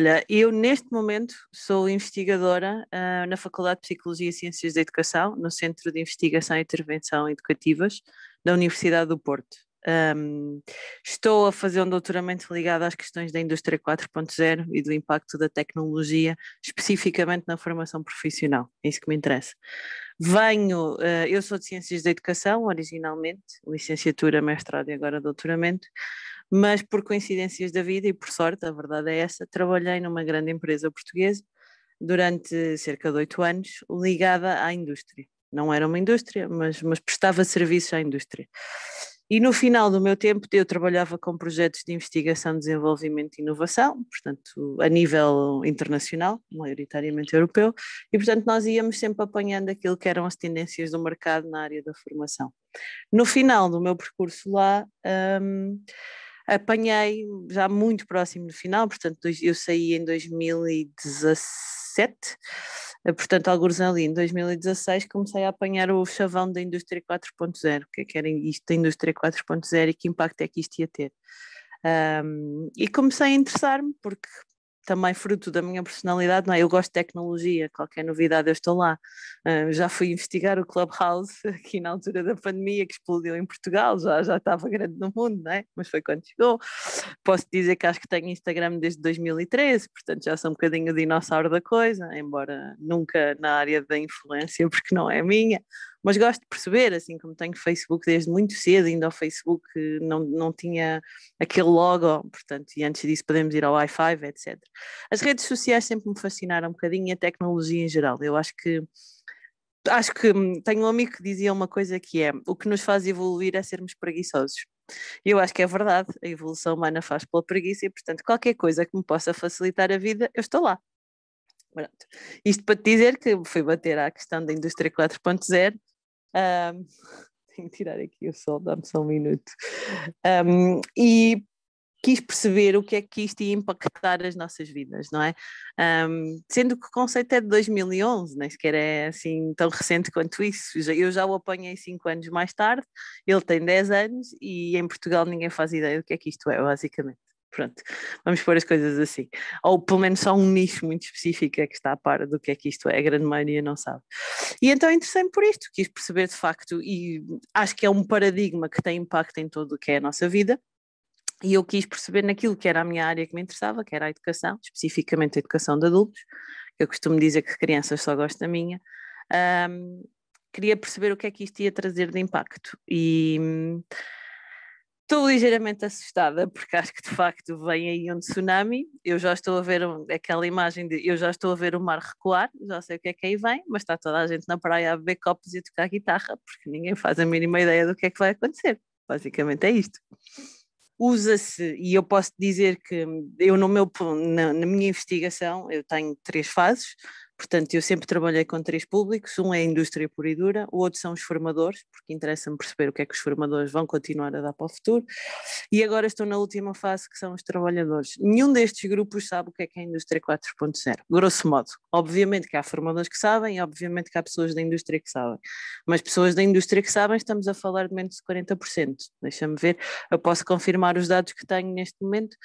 Olha, eu neste momento sou investigadora na Faculdade de Psicologia e Ciências da Educação, no Centro de Investigação e Intervenção Educativas da Universidade do Porto. Estou a fazer um doutoramento ligado às questões da indústria 4.0 e do impacto da tecnologia, especificamente na formação profissional, é isso que me interessa. Eu sou de Ciências da Educação originalmente, licenciatura, mestrado e agora doutoramento, mas por coincidências da vida e por sorte, a verdade é essa, trabalhei numa grande empresa portuguesa durante cerca de 8 anos ligada à indústria. Não era uma indústria, mas prestava serviços à indústria. E no final do meu tempo eu trabalhava com projetos de investigação, desenvolvimento e inovação, portanto a nível internacional, maioritariamente europeu, e portanto nós íamos sempre apanhando aquilo que eram as tendências do mercado na área da formação. No final do meu percurso lá, apanhei já muito próximo do final, portanto eu saí em 2017, portanto alguns ali em 2016 comecei a apanhar o chavão da indústria 4.0, o que era isto da indústria 4.0 e que impacto é que isto ia ter. E comecei a interessar-me porque também fruto da minha personalidade, não é? Eu gosto de tecnologia, qualquer novidade eu estou lá. Já fui investigar o Clubhouse aqui na altura da pandemia, que explodiu em Portugal, já estava grande no mundo, não é? Mas foi quando chegou. Posso dizer que acho que tenho Instagram desde 2013, portanto já sou um bocadinho dinossauro da coisa, embora nunca na área da influência, porque não é minha. Mas gosto de perceber, assim como tenho Facebook desde muito cedo, ainda ao Facebook não tinha aquele logo, portanto, e antes disso podemos ir ao i5, etc. As redes sociais sempre me fascinaram um bocadinho e a tecnologia em geral. Eu acho que tenho um amigo que dizia uma coisa que é, o que nos faz evoluir é sermos preguiçosos. E eu acho que é verdade, a evolução humana faz pela preguiça e, portanto, qualquer coisa que me possa facilitar a vida, eu estou lá. Pronto. Isto para te dizer que fui bater à questão da indústria 4.0. Tenho que tirar aqui o sol, dá-me só um minuto. E quis perceber o que é que isto ia impactar as nossas vidas, não é? Sendo que o conceito é de 2011, nem sequer é assim tão recente quanto isso. Eu já o apanhei 5 anos mais tarde, ele tem 10 anos e em Portugal ninguém faz ideia do que é que isto é, basicamente. Pronto, vamos pôr as coisas assim. Ou pelo menos só um nicho muito específico é que está a par do que é que isto é, a grande maioria não sabe. E então interessei-me por isto, quis perceber de facto, e acho que é um paradigma que tem impacto em tudo o que é a nossa vida, e eu quis perceber naquilo que era a minha área que me interessava, que era a educação, especificamente a educação de adultos, eu costumo dizer que crianças só gosto da minha, queria perceber o que é que isto ia trazer de impacto, e... Estou ligeiramente assustada porque acho que de facto vem aí um tsunami, eu já estou a ver aquela imagem de eu já estou a ver o mar recuar, já sei o que é que aí vem, mas está toda a gente na praia a beber copos e a tocar guitarra porque ninguém faz a mínima ideia do que é que vai acontecer, basicamente é isto. Usa-se, e eu posso dizer que eu na minha investigação eu tenho 3 fases, portanto eu sempre trabalhei com 3 públicos, um é a indústria pura e dura, o outro são os formadores, porque interessa-me perceber o que é que os formadores vão continuar a dar para o futuro, e agora estou na última fase que são os trabalhadores. Nenhum destes grupos sabe o que é a indústria 4.0, grosso modo. Obviamente que há formadores que sabem, obviamente que há pessoas da indústria que sabem, mas pessoas da indústria que sabem estamos a falar de menos de 40%, deixa-me ver, eu posso confirmar os dados que tenho neste momento,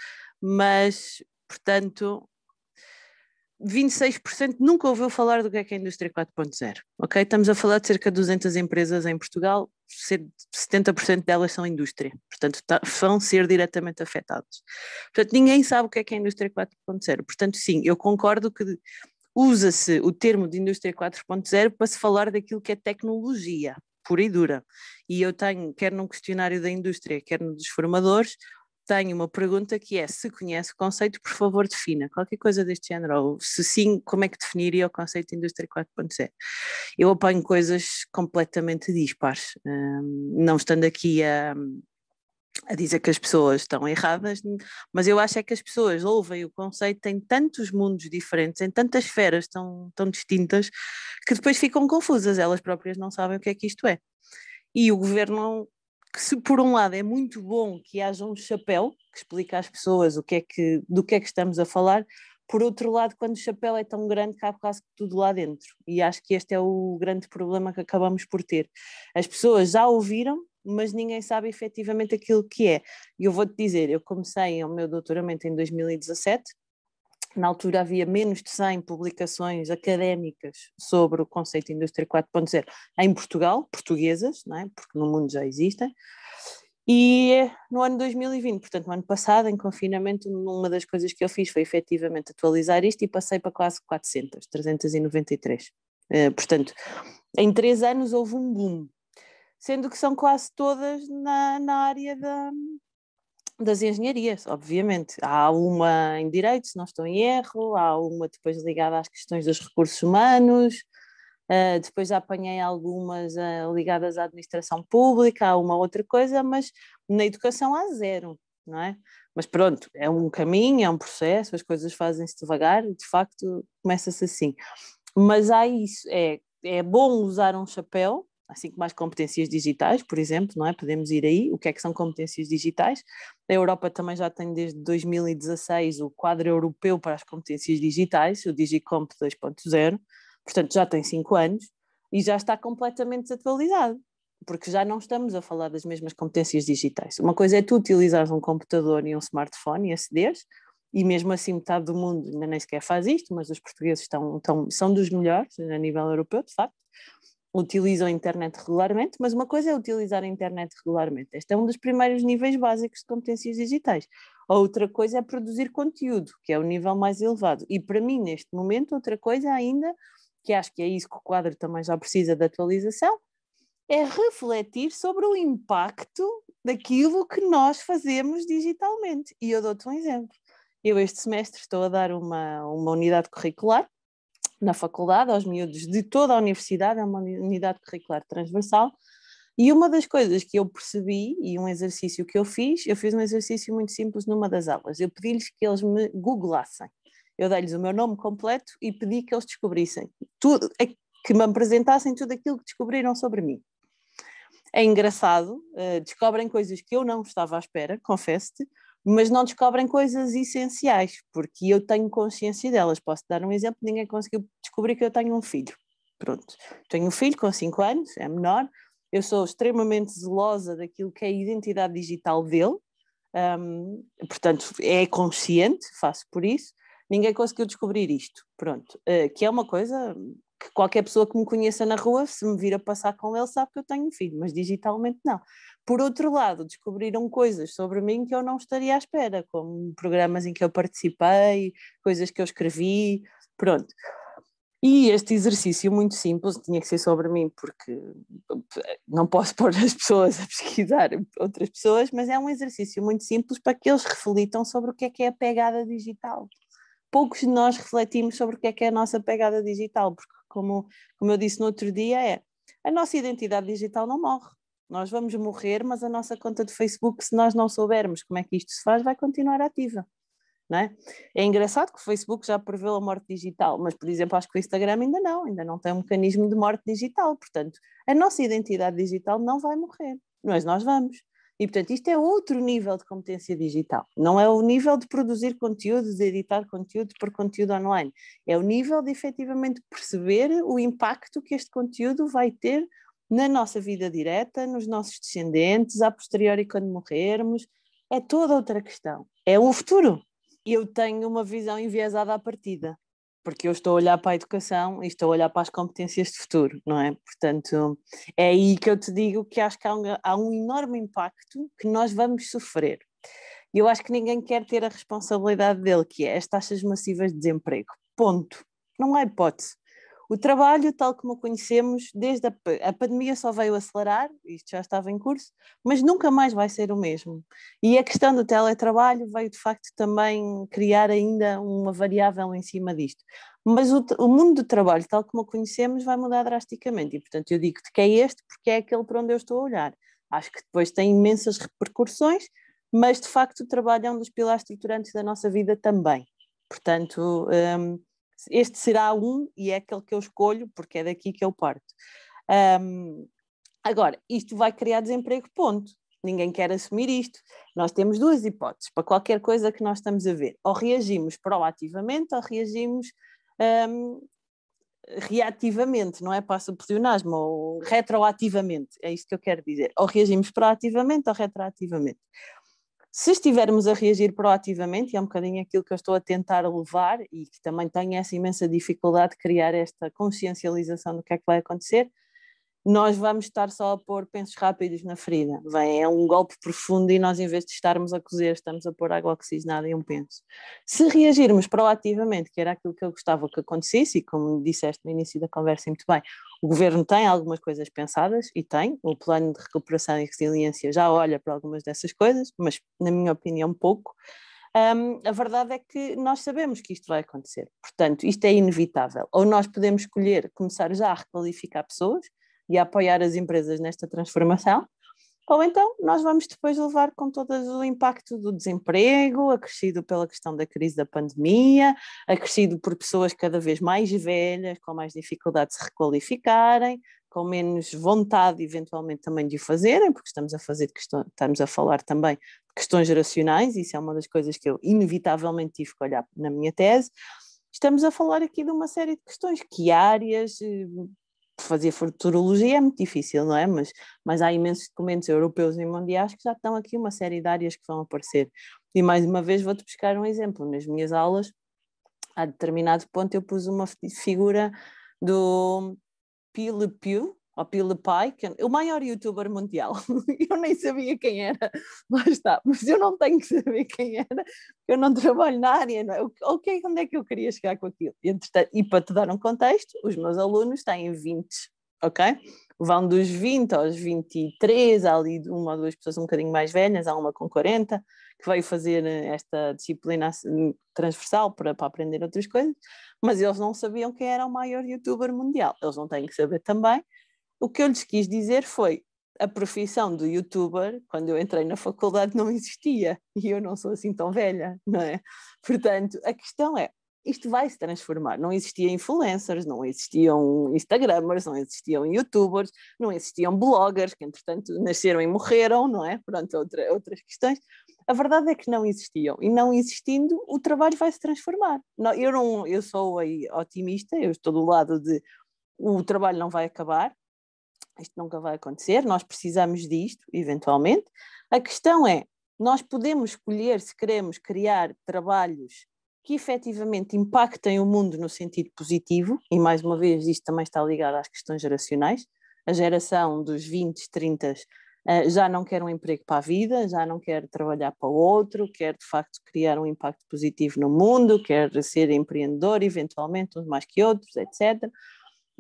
mas portanto... 26% nunca ouviu falar do que é a indústria 4.0, ok? Estamos a falar de cerca de 200 empresas em Portugal, 70% delas são indústria, portanto vão ser diretamente afetadas. Portanto, ninguém sabe o que é a indústria 4.0, portanto sim, eu concordo que usa-se o termo de indústria 4.0 para se falar daquilo que é tecnologia, pura e dura. E eu tenho, quer num questionário da indústria, quer dos formadores, tenho uma pergunta que é, se conhece o conceito, por favor defina, qualquer coisa deste género, ou se sim, como é que definiria o conceito de indústria 4.0? Eu apanho coisas completamente dispares, não estando aqui a dizer que as pessoas estão erradas, mas eu acho é que as pessoas ouvem o conceito em tantos mundos diferentes, em tantas esferas tão distintas, que depois ficam confusas, elas próprias não sabem o que é que isto é. E o governo... Que se por um lado é muito bom que haja um chapéu que explica às pessoas do que é que estamos a falar, por outro lado, quando o chapéu é tão grande, cabe quase tudo lá dentro. E acho que este é o grande problema que acabamos por ter. As pessoas já ouviram, mas ninguém sabe efetivamente aquilo que é. E eu vou-te dizer, eu comecei o meu doutoramento em 2017, Na altura havia menos de 100 publicações académicas sobre o conceito de indústria 4.0 em Portugal, portuguesas, não é? Porque no mundo já existem. E no ano 2020, portanto no ano passado, em confinamento, uma das coisas que eu fiz foi efetivamente atualizar isto e passei para quase 400, 393. Portanto, em 3 anos houve um boom, sendo que são quase todas na área das engenharias, obviamente. Há uma em direito, se não estou em erro, há uma depois ligada às questões dos recursos humanos, depois apanhei algumas ligadas à administração pública, há uma outra coisa, mas na educação há zero, não é? Mas pronto, é um caminho, é um processo, as coisas fazem-se devagar e de facto começa-se assim. Mas há isso, é bom usar um chapéu, assim como as competências digitais, por exemplo, não é? Podemos ir aí, o que é que são competências digitais? A Europa também já tem desde 2016 o quadro europeu para as competências digitais, o Digicomp 2.0, portanto já tem 5 anos e já está completamente desatualizado, porque já não estamos a falar das mesmas competências digitais. Uma coisa é tu utilizares um computador e um smartphone e acederes, e mesmo assim metade do mundo ainda nem sequer faz isto, mas os portugueses são dos melhores a nível europeu, de facto. Utilizam a internet regularmente, mas uma coisa é utilizar a internet regularmente. Este é um dos primeiros níveis básicos de competências digitais. A outra coisa é produzir conteúdo, que é o nível mais elevado. E para mim, neste momento, outra coisa ainda, que acho que é isso que o quadro também já precisa de atualização, é refletir sobre o impacto daquilo que nós fazemos digitalmente. E eu dou-te um exemplo. Eu este semestre estou a dar uma unidade curricular na faculdade, aos miúdos de toda a universidade, é uma unidade curricular transversal, e uma das coisas que eu percebi, e um exercício que eu fiz um exercício muito simples numa das aulas, eu pedi-lhes que eles me googlassem, eu dei-lhes o meu nome completo e pedi que eles descobrissem, tudo, que me apresentassem tudo aquilo que descobriram sobre mim. É engraçado, descobrem coisas que eu não estava à espera, confesso-te, mas não descobrem coisas essenciais, porque eu tenho consciência delas. Posso dar um exemplo, ninguém conseguiu descobrir que eu tenho um filho. Pronto, tenho um filho com 5 anos, é menor, eu sou extremamente zelosa daquilo que é a identidade digital dele, portanto é consciente, faço por isso, ninguém conseguiu descobrir isto, pronto, que é uma coisa que qualquer pessoa que me conheça na rua, se me vir a passar com ele, sabe que eu tenho um filho, mas digitalmente não. Por outro lado, descobriram coisas sobre mim que eu não estaria à espera, como programas em que eu participei, coisas que eu escrevi, pronto. E este exercício muito simples, tinha que ser sobre mim, porque não posso pôr as pessoas a pesquisar outras pessoas, mas é um exercício muito simples para que eles reflitam sobre o que é a pegada digital. Poucos de nós refletimos sobre o que é a nossa pegada digital, porque como eu disse no outro dia, a nossa identidade digital não morre. Nós vamos morrer, mas a nossa conta de Facebook, se nós não soubermos como é que isto se faz, vai continuar ativa, não é? É engraçado que o Facebook já preveu a morte digital, mas, por exemplo, acho que o Instagram ainda não tem um mecanismo de morte digital. Portanto, a nossa identidade digital não vai morrer, mas nós vamos. E, portanto, isto é outro nível de competência digital. Não é o nível de produzir conteúdo, de editar conteúdo, de pôr conteúdo online. É o nível de, efetivamente, perceber o impacto que este conteúdo vai ter na nossa vida direta, nos nossos descendentes, a posteriori quando morrermos. É toda outra questão. É o futuro. Eu tenho uma visão enviesada à partida, porque eu estou a olhar para a educação e estou a olhar para as competências de futuro, não é? Portanto, é aí que eu te digo que acho que há um enorme impacto que nós vamos sofrer. E eu acho que ninguém quer ter a responsabilidade dele, que é as taxas massivas de desemprego. Ponto. Não há hipótese. O trabalho, tal como o conhecemos, desde a pandemia só veio acelerar, isto já estava em curso, mas nunca mais vai ser o mesmo. E a questão do teletrabalho veio, de facto, também criar ainda uma variável em cima disto. Mas o mundo do trabalho, tal como o conhecemos, vai mudar drasticamente. E, portanto, eu digo-te que é este porque é aquele para onde eu estou a olhar. Acho que depois tem imensas repercussões, mas, de facto, o trabalho é um dos pilares estruturantes da nossa vida também. Portanto... este será um e é aquele que eu escolho porque é daqui que eu parto. Agora, isto vai criar desemprego, ponto. Ninguém quer assumir isto. Nós temos duas hipóteses para qualquer coisa que nós estamos a ver. Ou reagimos proativamente ou reagimos reativamente, não é? Passa o pleonasmo, ou retroativamente, é isto que eu quero dizer. Ou reagimos proativamente ou retroativamente. Se estivermos a reagir proativamente, e é um bocadinho aquilo que eu estou a tentar levar e que também tenho essa imensa dificuldade de criar esta consciencialização do que é que vai acontecer, nós vamos estar só a pôr pensos rápidos na ferida. Vem, é um golpe profundo e nós, em vez de estarmos a cozer, estamos a pôr água oxigenada em um penso. Se reagirmos proativamente, que era aquilo que eu gostava que acontecesse, e como disseste no início da conversa muito bem, o Governo tem algumas coisas pensadas, e tem, o Plano de Recuperação e Resiliência já olha para algumas dessas coisas, mas na minha opinião pouco. A verdade é que nós sabemos que isto vai acontecer, portanto isto é inevitável. Ou nós podemos escolher começar já a requalificar pessoas e a apoiar as empresas nesta transformação, ou então nós vamos depois levar com todo o impacto do desemprego, acrescido pela questão da crise da pandemia, acrescido por pessoas cada vez mais velhas, com mais dificuldade de se requalificarem, com menos vontade eventualmente também de o fazerem, porque estamos a falar também de questões geracionais. Isso é uma das coisas que eu inevitavelmente tive que olhar na minha tese. Estamos a falar aqui de uma série de questões, que áreas... Fazer futurologia é muito difícil, não é? Mas há imensos documentos europeus e mundiais que já estão aqui uma série de áreas que vão aparecer. E mais uma vez vou-te buscar um exemplo. Nas minhas aulas, a determinado ponto eu pus uma figura do PewDiePie, que é o maior youtuber mundial. Eu nem sabia quem era, lá está, mas eu não tenho que saber quem era, eu não trabalho na área, não é? Onde é que eu queria chegar com aquilo? E para te dar um contexto, os meus alunos têm 20, ok? Vão dos 20 aos 23, há ali uma ou duas pessoas um bocadinho mais velhas, há uma com 40, que veio fazer esta disciplina transversal para aprender outras coisas, mas eles não sabiam quem era o maior youtuber mundial, eles não têm que saber também. O que eu lhes quis dizer foi: a profissão do youtuber, quando eu entrei na faculdade, não existia, e eu não sou assim tão velha, não é? Portanto, a questão é, isto vai se transformar. Não existiam influencers, não existiam instagramers, não existiam youtubers, não existiam bloggers, que entretanto nasceram e morreram, não é? Pronto, outras questões. A verdade é que não existiam, e não existindo, o trabalho vai se transformar. Eu sou aí otimista, eu estou do lado de o trabalho não vai acabar. Isto nunca vai acontecer, nós precisamos disto, eventualmente. A questão é, nós podemos escolher se queremos criar trabalhos que efetivamente impactem o mundo no sentido positivo, e mais uma vez isto também está ligado às questões geracionais. A geração dos 20, 30 já não quer um emprego para a vida, já não quer trabalhar para o outro, quer de facto criar um impacto positivo no mundo, quer ser empreendedor eventualmente, uns mais que outros, etc.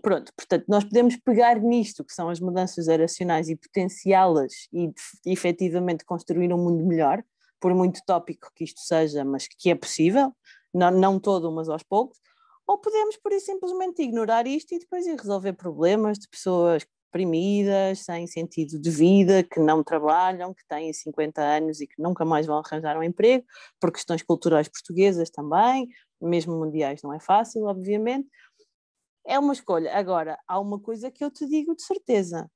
Pronto, portanto, nós podemos pegar nisto, que são as mudanças geracionais, e potenciá-las e efetivamente construir um mundo melhor, por muito tópico que isto seja, mas que é possível, não todo, mas aos poucos. Ou podemos, por isso, simplesmente ignorar isto e depois ir resolver problemas de pessoas deprimidas, sem sentido de vida, que não trabalham, que têm 50 anos e que nunca mais vão arranjar um emprego, por questões culturais portuguesas também, mesmo mundiais não é fácil, obviamente. É uma escolha. Agora, há uma coisa que eu te digo de certeza: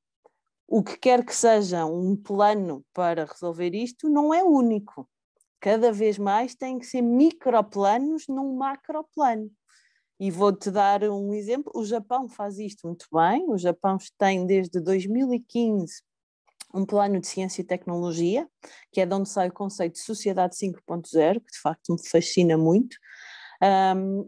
o que quer que seja um plano para resolver isto não é único. Cada vez mais tem que ser microplanos num macroplano. E vou-te dar um exemplo. O Japão faz isto muito bem. O Japão tem desde 2015 um plano de ciência e tecnologia, que é de onde sai o conceito de sociedade 5.0, que de facto me fascina muito.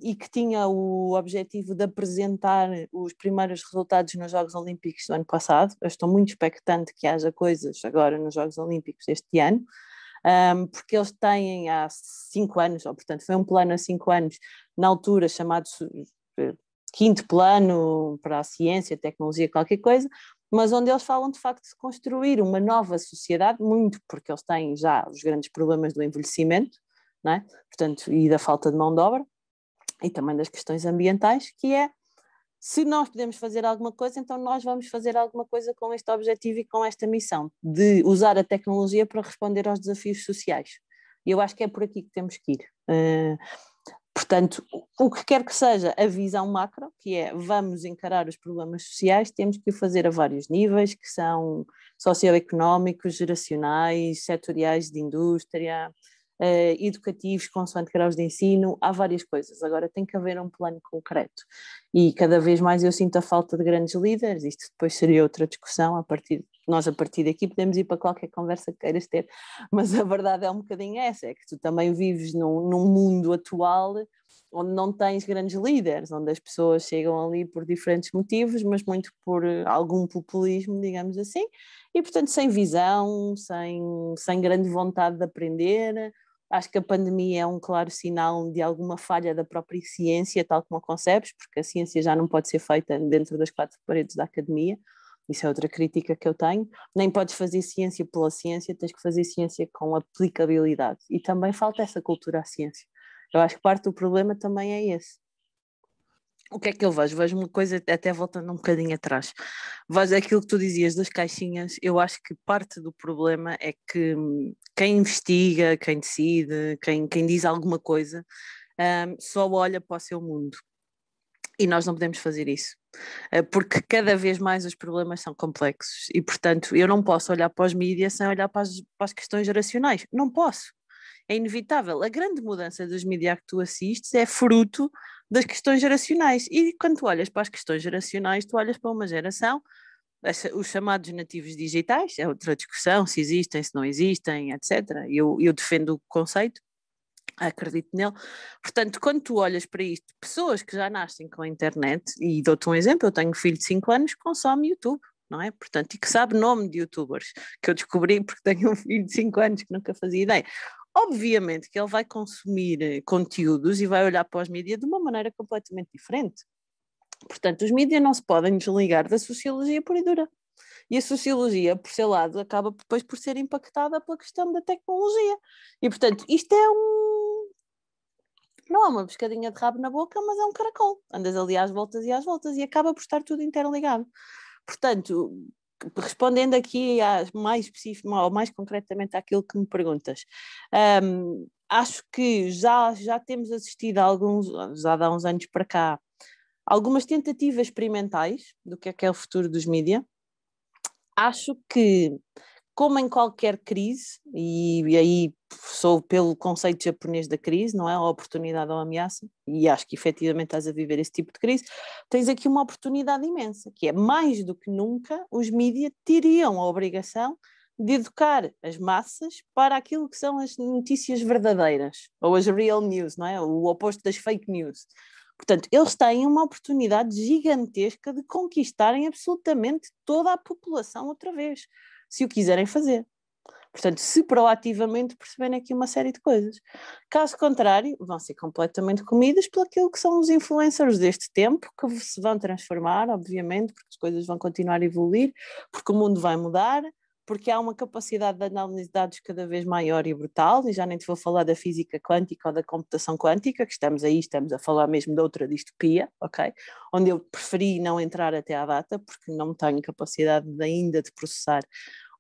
E que tinha o objetivo de apresentar os primeiros resultados nos Jogos Olímpicos do ano passado. Eu estou muito expectante que haja coisas agora nos Jogos Olímpicos deste ano, porque eles têm há 5 anos, ou portanto foi um plano há 5 anos, na altura chamado 5º plano para a ciência, tecnologia, qualquer coisa, mas onde eles falam de facto de construir uma nova sociedade, muito porque eles têm já os grandes problemas do envelhecimento, não é? Portanto, e da falta de mão de obra, e também das questões ambientais, que é, se nós podemos fazer alguma coisa, então nós vamos fazer alguma coisa com este objetivo e com esta missão, de usar a tecnologia para responder aos desafios sociais. E eu acho que é por aqui que temos que ir. Portanto, o que quer que seja a visão macro, que é vamos encarar os problemas sociais, temos que o fazer a vários níveis, que são socioeconómicos, geracionais, setoriais de indústria, educativos, consoante graus de ensino, há várias coisas. Agora tem que haver um plano concreto e cada vez mais eu sinto a falta de grandes líderes. Isto depois seria outra discussão, a partir daqui podemos ir para qualquer conversa que queiras ter, mas a verdade é um bocadinho essa, é que tu também vives num mundo atual onde não tens grandes líderes, onde as pessoas chegam ali por diferentes motivos, mas muito por algum populismo, digamos assim, e portanto sem visão, sem grande vontade de aprender. Acho que a pandemia é um claro sinal de alguma falha da própria ciência, tal como a concebes, porque a ciência já não pode ser feita dentro das quatro paredes da academia. Isso é outra crítica que eu tenho. Nem podes fazer ciência pela ciência, tens que fazer ciência com aplicabilidade. E também falta essa cultura à ciência. Eu acho que parte do problema também é esse. O que é que eu vejo? Vejo uma coisa, até voltando um bocadinho atrás. Vejo aquilo que tu dizias das caixinhas. Eu acho que parte do problema é que quem investiga, quem decide, quem diz alguma coisa, só olha para o seu mundo. E nós não podemos fazer isso, porque cada vez mais os problemas são complexos e, portanto, eu não posso olhar para os mídias sem olhar para as questões geracionais. Não posso. É inevitável. A grande mudança dos mídias que tu assistes é fruto das questões geracionais. E quando tu olhas para as questões geracionais, tu olhas para uma geração, os chamados nativos digitais, é outra discussão, se existem, se não existem, etc. Eu defendo o conceito. Acredito nele. Portanto, quando tu olhas para isto, pessoas que já nascem com a internet, e dou-te um exemplo, eu tenho um filho de 5 anos que consome YouTube, não é? Portanto, e que sabe nome de youtubers, que eu descobri porque tenho um filho de 5 anos que nunca fazia ideia. Obviamente que ele vai consumir conteúdos e vai olhar para os mídias de uma maneira completamente diferente. Portanto, os mídias não se podem desligar da sociologia pura e dura. E a sociologia, por seu lado, acaba depois por ser impactada pela questão da tecnologia. E, portanto, isto é não é uma pescadinha de rabo na boca, mas é um caracol. Andas ali às voltas e acaba por estar tudo interligado. Portanto, respondendo aqui mais específico, ou mais concretamente àquilo que me perguntas, acho que já temos assistido já há uns anos para cá, algumas tentativas experimentais do que é o futuro dos mídia. Acho que, como em qualquer crise, e aí sou pelo conceito japonês da crise, não é? A oportunidade ou a ameaça, e acho que efetivamente estás a viver esse tipo de crise, tens aqui uma oportunidade imensa, que é, mais do que nunca, os mídias teriam a obrigação de educar as massas para aquilo que são as notícias verdadeiras, ou as real news, não é? O oposto das fake news. Portanto, eles têm uma oportunidade gigantesca de conquistarem absolutamente toda a população outra vez, se o quiserem fazer. Portanto, se proativamente perceberem aqui uma série de coisas. Caso contrário, vão ser completamente comidas por aquilo que são os influencers deste tempo, que se vão transformar, obviamente, porque as coisas vão continuar a evoluir, porque o mundo vai mudar, porque há uma capacidade de análise de dados cada vez maior e brutal, e já nem te vou falar da física quântica ou da computação quântica, que estamos a falar mesmo de outra distopia, ok? Onde eu preferi não entrar até à data, porque não tenho capacidade ainda de processar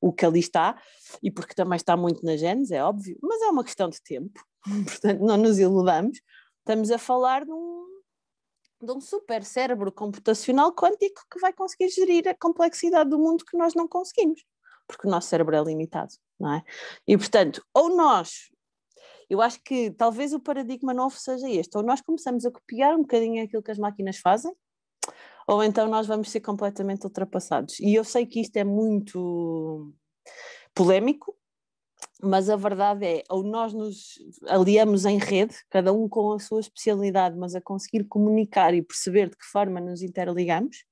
o que ali está, e porque também está muito na gênese, é óbvio, mas é uma questão de tempo, portanto não nos iludamos, estamos a falar de um super cérebro computacional quântico que vai conseguir gerir a complexidade do mundo que nós não conseguimos, porque o nosso cérebro é limitado, não é? E, portanto, eu acho que talvez o paradigma novo seja este, ou nós começamos a copiar um bocadinho aquilo que as máquinas fazem, ou então nós vamos ser completamente ultrapassados. E eu sei que isto é muito polémico, mas a verdade é, ou nós nos aliamos em rede, cada um com a sua especialidade, mas a conseguir comunicar e perceber de que forma nos interligamos,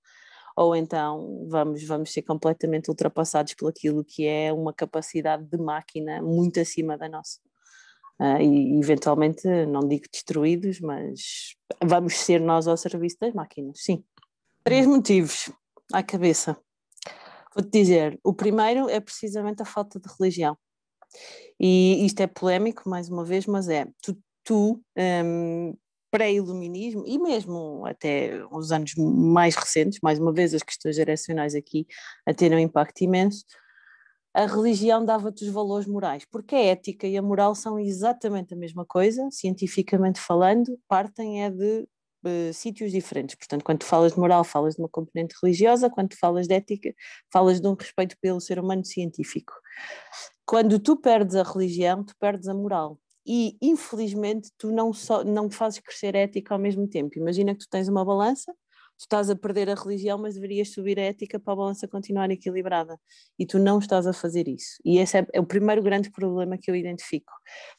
ou então vamos ser completamente ultrapassados por aquilo que é uma capacidade de máquina muito acima da nossa. E eventualmente, não digo destruídos, mas vamos ser nós ao serviço das máquinas, sim. 3 motivos à cabeça. Vou-te dizer, o primeiro é precisamente a falta de religião. E isto é polémico, mais uma vez, mas é, pré-iluminismo e mesmo até uns anos mais recentes, mais uma vez as questões geracionais aqui a terem um impacto imenso, a religião dava-te os valores morais, porque a ética e a moral são exatamente a mesma coisa, cientificamente falando, partem é de sítios diferentes. Portanto, quando tu falas de moral, falas de uma componente religiosa, quando tu falas de ética, falas de um respeito pelo ser humano científico. Quando tu perdes a religião, tu perdes a moral. e infelizmente tu não fazes crescer a ética ao mesmo tempo. Imagina que tu tens uma balança, tu estás a perder a religião, mas deverias subir a ética para a balança continuar equilibrada, e tu não estás a fazer isso. E esse é o primeiro grande problema que eu identifico.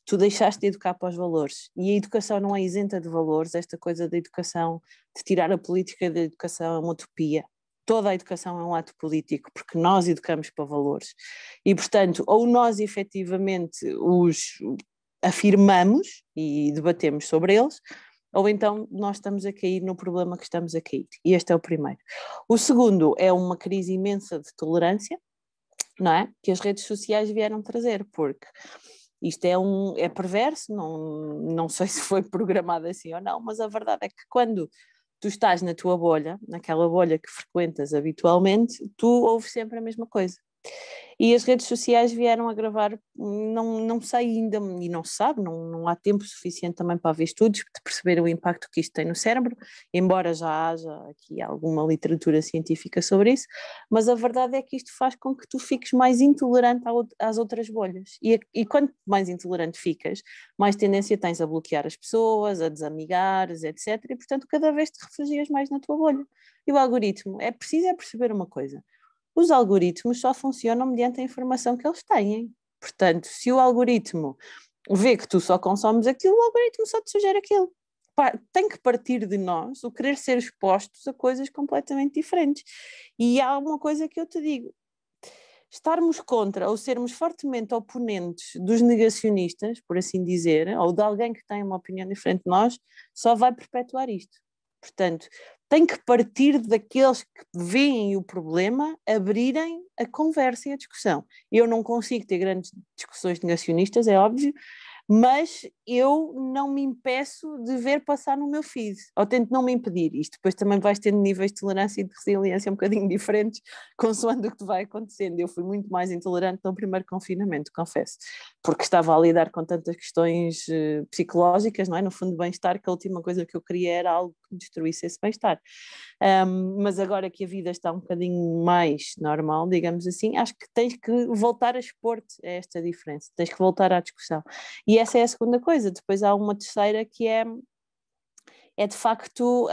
Tu deixaste de educar para os valores, e a educação não é isenta de valores. Esta coisa da educação, de tirar a política da educação, é uma utopia. Toda a educação é um ato político, porque nós educamos para valores. E, portanto, ou nós efetivamente os afirmamos e debatemos sobre eles, ou então nós estamos a cair no problema que estamos a cair. E este é o primeiro. O segundo é uma crise imensa de tolerância, não é? Que as redes sociais vieram trazer, porque isto é perverso, não sei se foi programado assim ou não, mas a verdade é que quando tu estás na tua bolha, naquela bolha que frequentas habitualmente, tu ouves sempre a mesma coisa. E as redes sociais vieram agravar, não sei ainda, e não se sabe, não há tempo suficiente também para haver estudos, de perceber o impacto que isto tem no cérebro, embora já haja aqui alguma literatura científica sobre isso, mas a verdade é que isto faz com que tu fiques mais intolerante às outras bolhas. E quanto mais intolerante ficas, mais tendência tens a bloquear as pessoas, a desamigares, etc. E, portanto, cada vez te refugias mais na tua bolha. E o algoritmo, é preciso perceber uma coisa: os algoritmos só funcionam mediante a informação que eles têm. Portanto, se o algoritmo vê que tu só consomes aquilo, o algoritmo só te sugere aquilo. Tem que partir de nós o querer ser expostos a coisas completamente diferentes. E há uma coisa que eu te digo: estarmos contra ou sermos fortemente oponentes dos negacionistas, por assim dizer, ou de alguém que tem uma opinião diferente de nós, só vai perpetuar isto. Portanto, tem que partir daqueles que veem o problema, abrirem a conversa e a discussão. Eu não consigo ter grandes discussões negacionistas, é óbvio, mas eu não me impeço de ver passar no meu feed, ou tento não me impedir. Isto depois também vais tendo níveis de tolerância e de resiliência um bocadinho diferentes, consoante o que te vai acontecendo. Eu fui muito mais intolerante no primeiro confinamento, confesso, porque estava a lidar com tantas questões psicológicas, não é? No fundo, bem-estar, que a última coisa que eu queria era algo que destruísse esse bem-estar. Mas agora que a vida está um bocadinho mais normal, digamos assim, acho que tens que voltar a expor-te a esta diferença, tens que voltar à discussão. E essa é a segunda coisa. Depois há uma terceira, que é de facto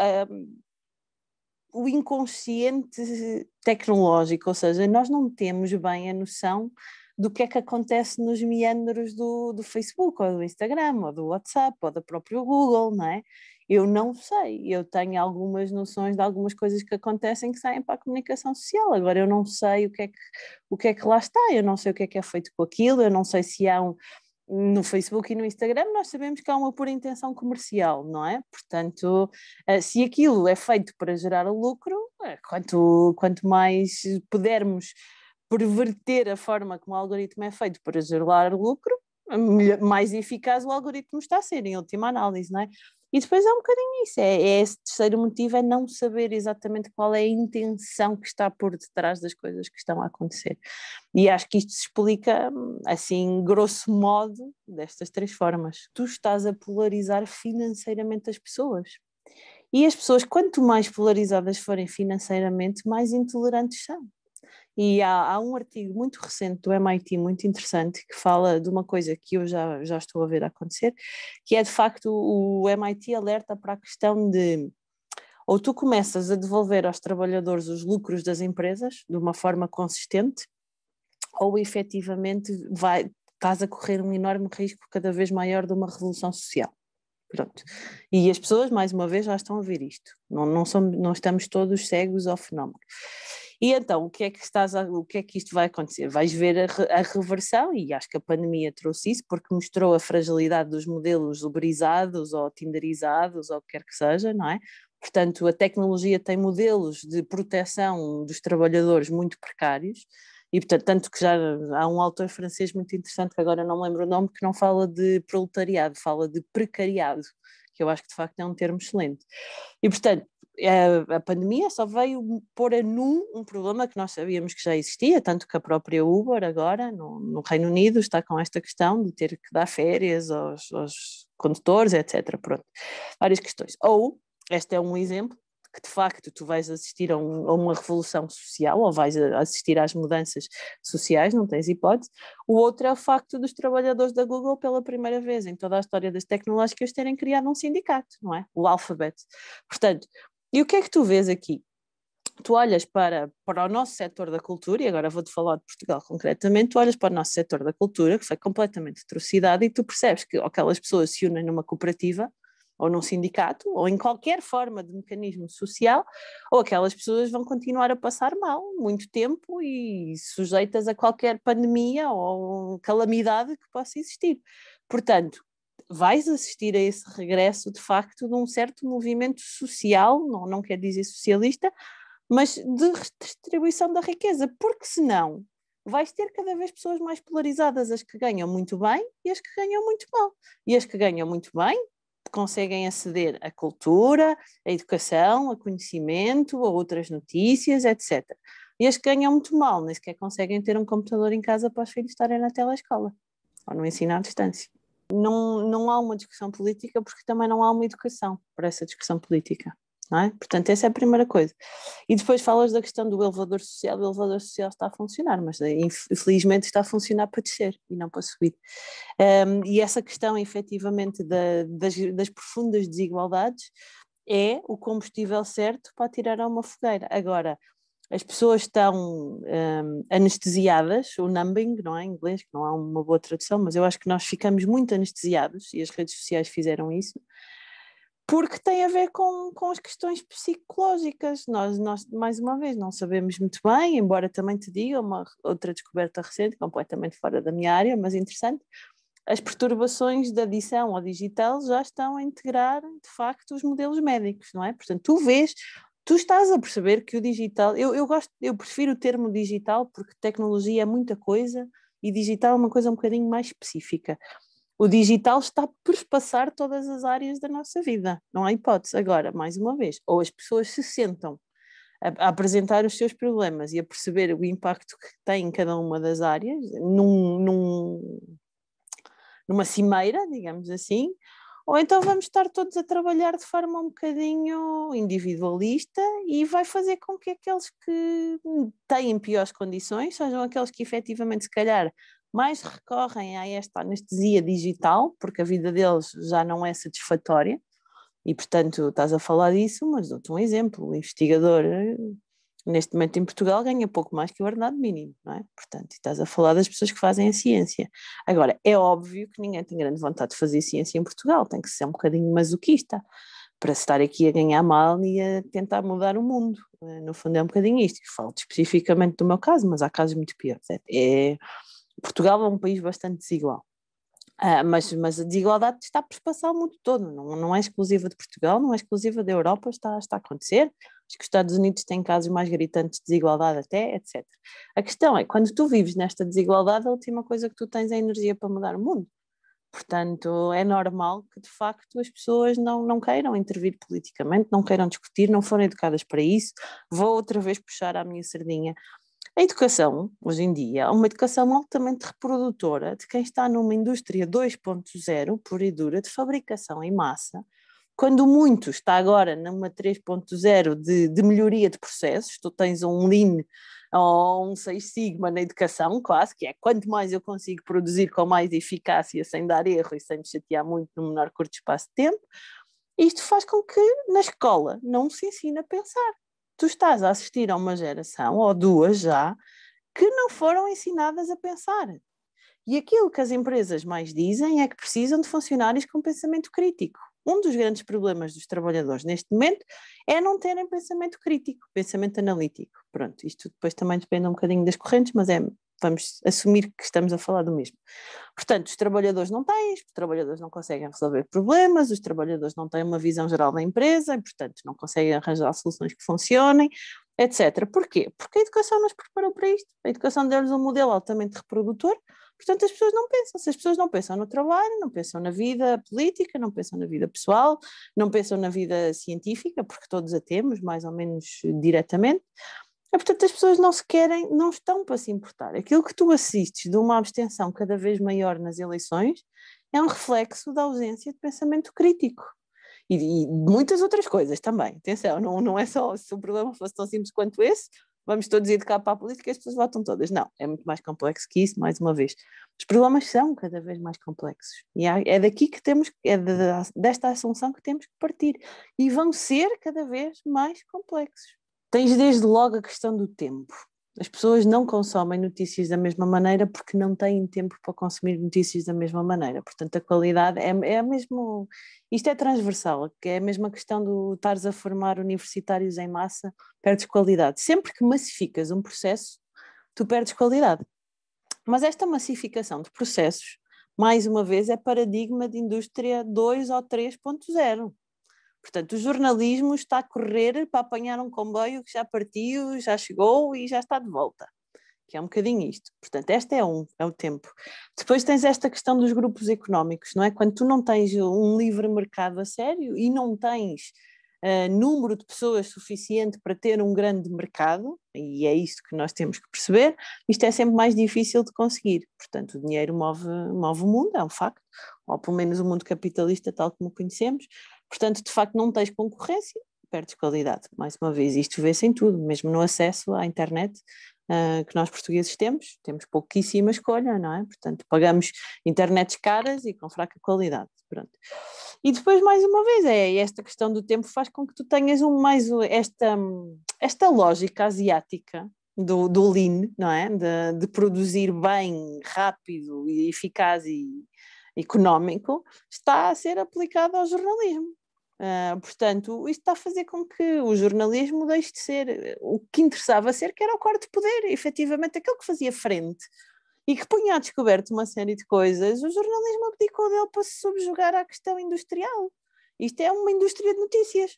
o inconsciente tecnológico, ou seja, nós não temos bem a noção do que é que acontece nos meandros do Facebook, ou do Instagram, ou do WhatsApp, ou do próprio Google, não é? Eu não sei, eu tenho algumas noções de algumas coisas que acontecem, que saem para a comunicação social. Agora eu não sei o que é que lá está, eu não sei o que é feito com aquilo, eu não sei se há no Facebook e no Instagram nós sabemos que há uma pura intenção comercial, não é? Portanto, se aquilo é feito para gerar lucro, quanto mais pudermos perverter a forma como o algoritmo é feito para gerar lucro, mais eficaz o algoritmo está a ser, em última análise, não é? E depois é um bocadinho isso, é esse terceiro motivo, é não saber exatamente qual é a intenção que está por detrás das coisas que estão a acontecer. E acho que isto se explica, assim, grosso modo, destas três formas. Tu estás a polarizar financeiramente as pessoas. E as pessoas, quanto mais polarizadas forem financeiramente, mais intolerantes são. E há um artigo muito recente do MIT, muito interessante, que fala de uma coisa que eu já estou a ver acontecer, que é de facto o MIT alerta para a questão de: ou tu começas a devolver aos trabalhadores os lucros das empresas de uma forma consistente, ou efetivamente estás a correr um enorme risco cada vez maior de uma revolução social. Pronto. E as pessoas, mais uma vez, já estão a ver isto. Não estamos todos cegos ao fenómeno. E então, o que é que isto vai acontecer? Vais ver a reversão, e acho que a pandemia trouxe isso, porque mostrou a fragilidade dos modelos uberizados ou tinderizados, ou o que quer que seja, não é? Portanto, a tecnologia tem modelos de proteção dos trabalhadores muito precários, e portanto, tanto que já há um autor francês muito interessante, que agora não me lembro o nome, que não fala de proletariado, fala de precariado, que eu acho que de facto é um termo excelente. E portanto, a pandemia só veio pôr a nu um problema que nós sabíamos que já existia, tanto que a própria Uber agora no Reino Unido está com esta questão de ter que dar férias aos condutores, etc. Pronto, várias questões. Ou, este é um exemplo, que de facto tu vais assistir a uma revolução social, ou vais assistir às mudanças sociais, não tens hipótese. O outro é o facto dos trabalhadores da Google, pela primeira vez em toda a história das tecnológicas, terem criado um sindicato, não é? O Alphabet. Portanto, e o que é que tu vês aqui? Tu olhas para o nosso setor da cultura, e agora vou-te falar de Portugal concretamente, tu olhas para o nosso setor da cultura, que foi completamente atrocidade, e tu percebes que aquelas pessoas se unem numa cooperativa, ou num sindicato, ou em qualquer forma de mecanismo social, ou aquelas pessoas vão continuar a passar mal muito tempo e sujeitas a qualquer pandemia ou calamidade que possa existir. Portanto, vais assistir a esse regresso, de facto, de um certo movimento social, não quer dizer socialista, mas de redistribuição da riqueza, porque senão vais ter cada vez pessoas mais polarizadas, as que ganham muito bem e as que ganham muito mal. E as que ganham muito bem conseguem aceder à cultura, à educação, a conhecimento, a outras notícias, etc. E as que ganham muito mal, nem sequer conseguem ter um computador em casa para os filhos estarem na telescola, ou no ensino à distância. Não há uma discussão política, porque também não há uma educação para essa discussão política. Não é? Portanto, essa é a primeira coisa. E depois falas da questão do elevador social. O elevador social está a funcionar, mas infelizmente está a funcionar para descer e não para subir. E essa questão, efetivamente, das profundas desigualdades é o combustível certo para atirar a uma fogueira. Agora, as pessoas estão anestesiadas, o numbing, não é? Em inglês, que não há uma boa tradução, mas eu acho que nós ficamos muito anestesiados, e as redes sociais fizeram isso, porque tem a ver com as questões psicológicas. Nós, mais uma vez, não sabemos muito bem, embora também te diga uma outra descoberta recente, completamente fora da minha área, mas interessante, as perturbações da adição ao digital já estão a integrar, de facto, os modelos médicos, não é? Portanto, tu estás a perceber que o digital... Eu prefiro o termo digital, porque tecnologia é muita coisa e digital é uma coisa um bocadinho mais específica. O digital está a perspassar todas as áreas da nossa vida, não há hipótese. Agora, mais uma vez, ou as pessoas se sentam a apresentar os seus problemas e a perceber o impacto que tem em cada uma das áreas, numa cimeira, digamos assim, ou então vamos estar todos a trabalhar de forma um bocadinho individualista, e vai fazer com que aqueles que têm piores condições sejam aqueles que efetivamente, se calhar, mais recorrem a esta anestesia digital, porque a vida deles já não é satisfatória, e portanto estás a falar disso, mas dou-te um exemplo: o investigador neste momento em Portugal ganha pouco mais que o ordenado mínimo, não é? Portanto, estás a falar das pessoas que fazem a ciência. Agora, é óbvio que ninguém tem grande vontade de fazer ciência em Portugal, tem que ser um bocadinho masoquista para estar aqui a ganhar mal e a tentar mudar o mundo. No fundo é um bocadinho isto. Falo especificamente do meu caso, mas há casos muito piores. Portugal é um país bastante desigual, mas a desigualdade está a perspassar o mundo todo, não é exclusiva de Portugal, não é exclusiva da Europa, está a acontecer. Acho que os Estados Unidos têm casos mais gritantes de desigualdade até, etc. A questão é, quando tu vives nesta desigualdade, a última coisa que tu tens é a energia para mudar o mundo. Portanto, é normal que, de facto, as pessoas não queiram intervir politicamente, não queiram discutir, não foram educadas para isso. Vou outra vez puxar a minha sardinha. A educação, hoje em dia, é uma educação altamente reprodutora de quem está numa indústria 2.0, pura e dura, de fabricação em massa, quando muito está agora numa 3.0 de melhoria de processos. Tu tens um Lean ou um 6 Sigma na educação, quase, que é quanto mais eu consigo produzir com mais eficácia, sem dar erro e sem me chatear muito no menor curto espaço de tempo. Isto faz com que na escola não se ensine a pensar. Tu estás a assistir a uma geração, ou duas já, que não foram ensinadas a pensar. E aquilo que as empresas mais dizem é que precisam de funcionários com pensamento crítico. Um dos grandes problemas dos trabalhadores neste momento é não terem pensamento crítico, pensamento analítico. Pronto, isto depois também depende um bocadinho das correntes, mas vamos assumir que estamos a falar do mesmo. Portanto, os trabalhadores não têm, os trabalhadores não conseguem resolver problemas, os trabalhadores não têm uma visão geral da empresa e, portanto, não conseguem arranjar soluções que funcionem, etc. Porquê? Porque a educação nos preparou para isto. A educação deu-lhes um modelo altamente reprodutor, portanto, as pessoas não pensam. Se as pessoas não pensam no trabalho, não pensam na vida política, não pensam na vida pessoal, não pensam na vida científica, porque todos a temos, mais ou menos diretamente. Portanto, as pessoas não se querem, não estão para se importar. Aquilo que tu assistes de uma abstenção cada vez maior nas eleições é um reflexo da ausência de pensamento crítico. e muitas outras coisas também. Atenção, não é só, se o problema fosse tão simples quanto esse, vamos todos ir de cá para a política e as pessoas votam todas. Não, é muito mais complexo que isso, mais uma vez. Os problemas são cada vez mais complexos. E é daqui que temos, desta assunção que temos que partir. E vão ser cada vez mais complexos. Tens desde logo a questão do tempo. As pessoas não consomem notícias da mesma maneira porque não têm tempo para consumir notícias da mesma maneira. Portanto, a qualidade é a mesma... Isto é transversal, que é a mesma questão do estares a formar universitários em massa, perdes qualidade. Sempre que massificas um processo, tu perdes qualidade. Mas esta massificação de processos, mais uma vez, é paradigma de indústria 2 ou 3.0. Portanto, o jornalismo está a correr para apanhar um comboio que já partiu, já chegou e já está de volta. Que é um bocadinho isto. Portanto, este é o tempo. Depois tens esta questão dos grupos económicos, não é? Quando tu não tens um livre mercado a sério e não tens número de pessoas suficiente para ter um grande mercado, e é isto que nós temos que perceber, isto é sempre mais difícil de conseguir. Portanto, o dinheiro move o mundo, é um facto, ou pelo menos o mundo capitalista tal como o conhecemos. Portanto, de facto, não tens concorrência, perdes qualidade. Mais uma vez, isto vê-se em tudo, mesmo no acesso à internet que nós portugueses temos. Temos pouquíssima escolha, não é? Portanto, pagamos internets caras e com fraca qualidade. Pronto. E depois, mais uma vez, é esta questão do tempo faz com que tu tenhas esta lógica asiática do lean, não é? De produzir bem, rápido e eficaz e económico, está a ser aplicado ao jornalismo. Portanto, isto está a fazer com que o jornalismo deixe de ser o que interessava ser, que era o quarto poder, efetivamente aquilo que fazia frente e que punha a descoberto uma série de coisas. O jornalismo abdicou dele para se subjugar à questão industrial. Isto é uma indústria de notícias,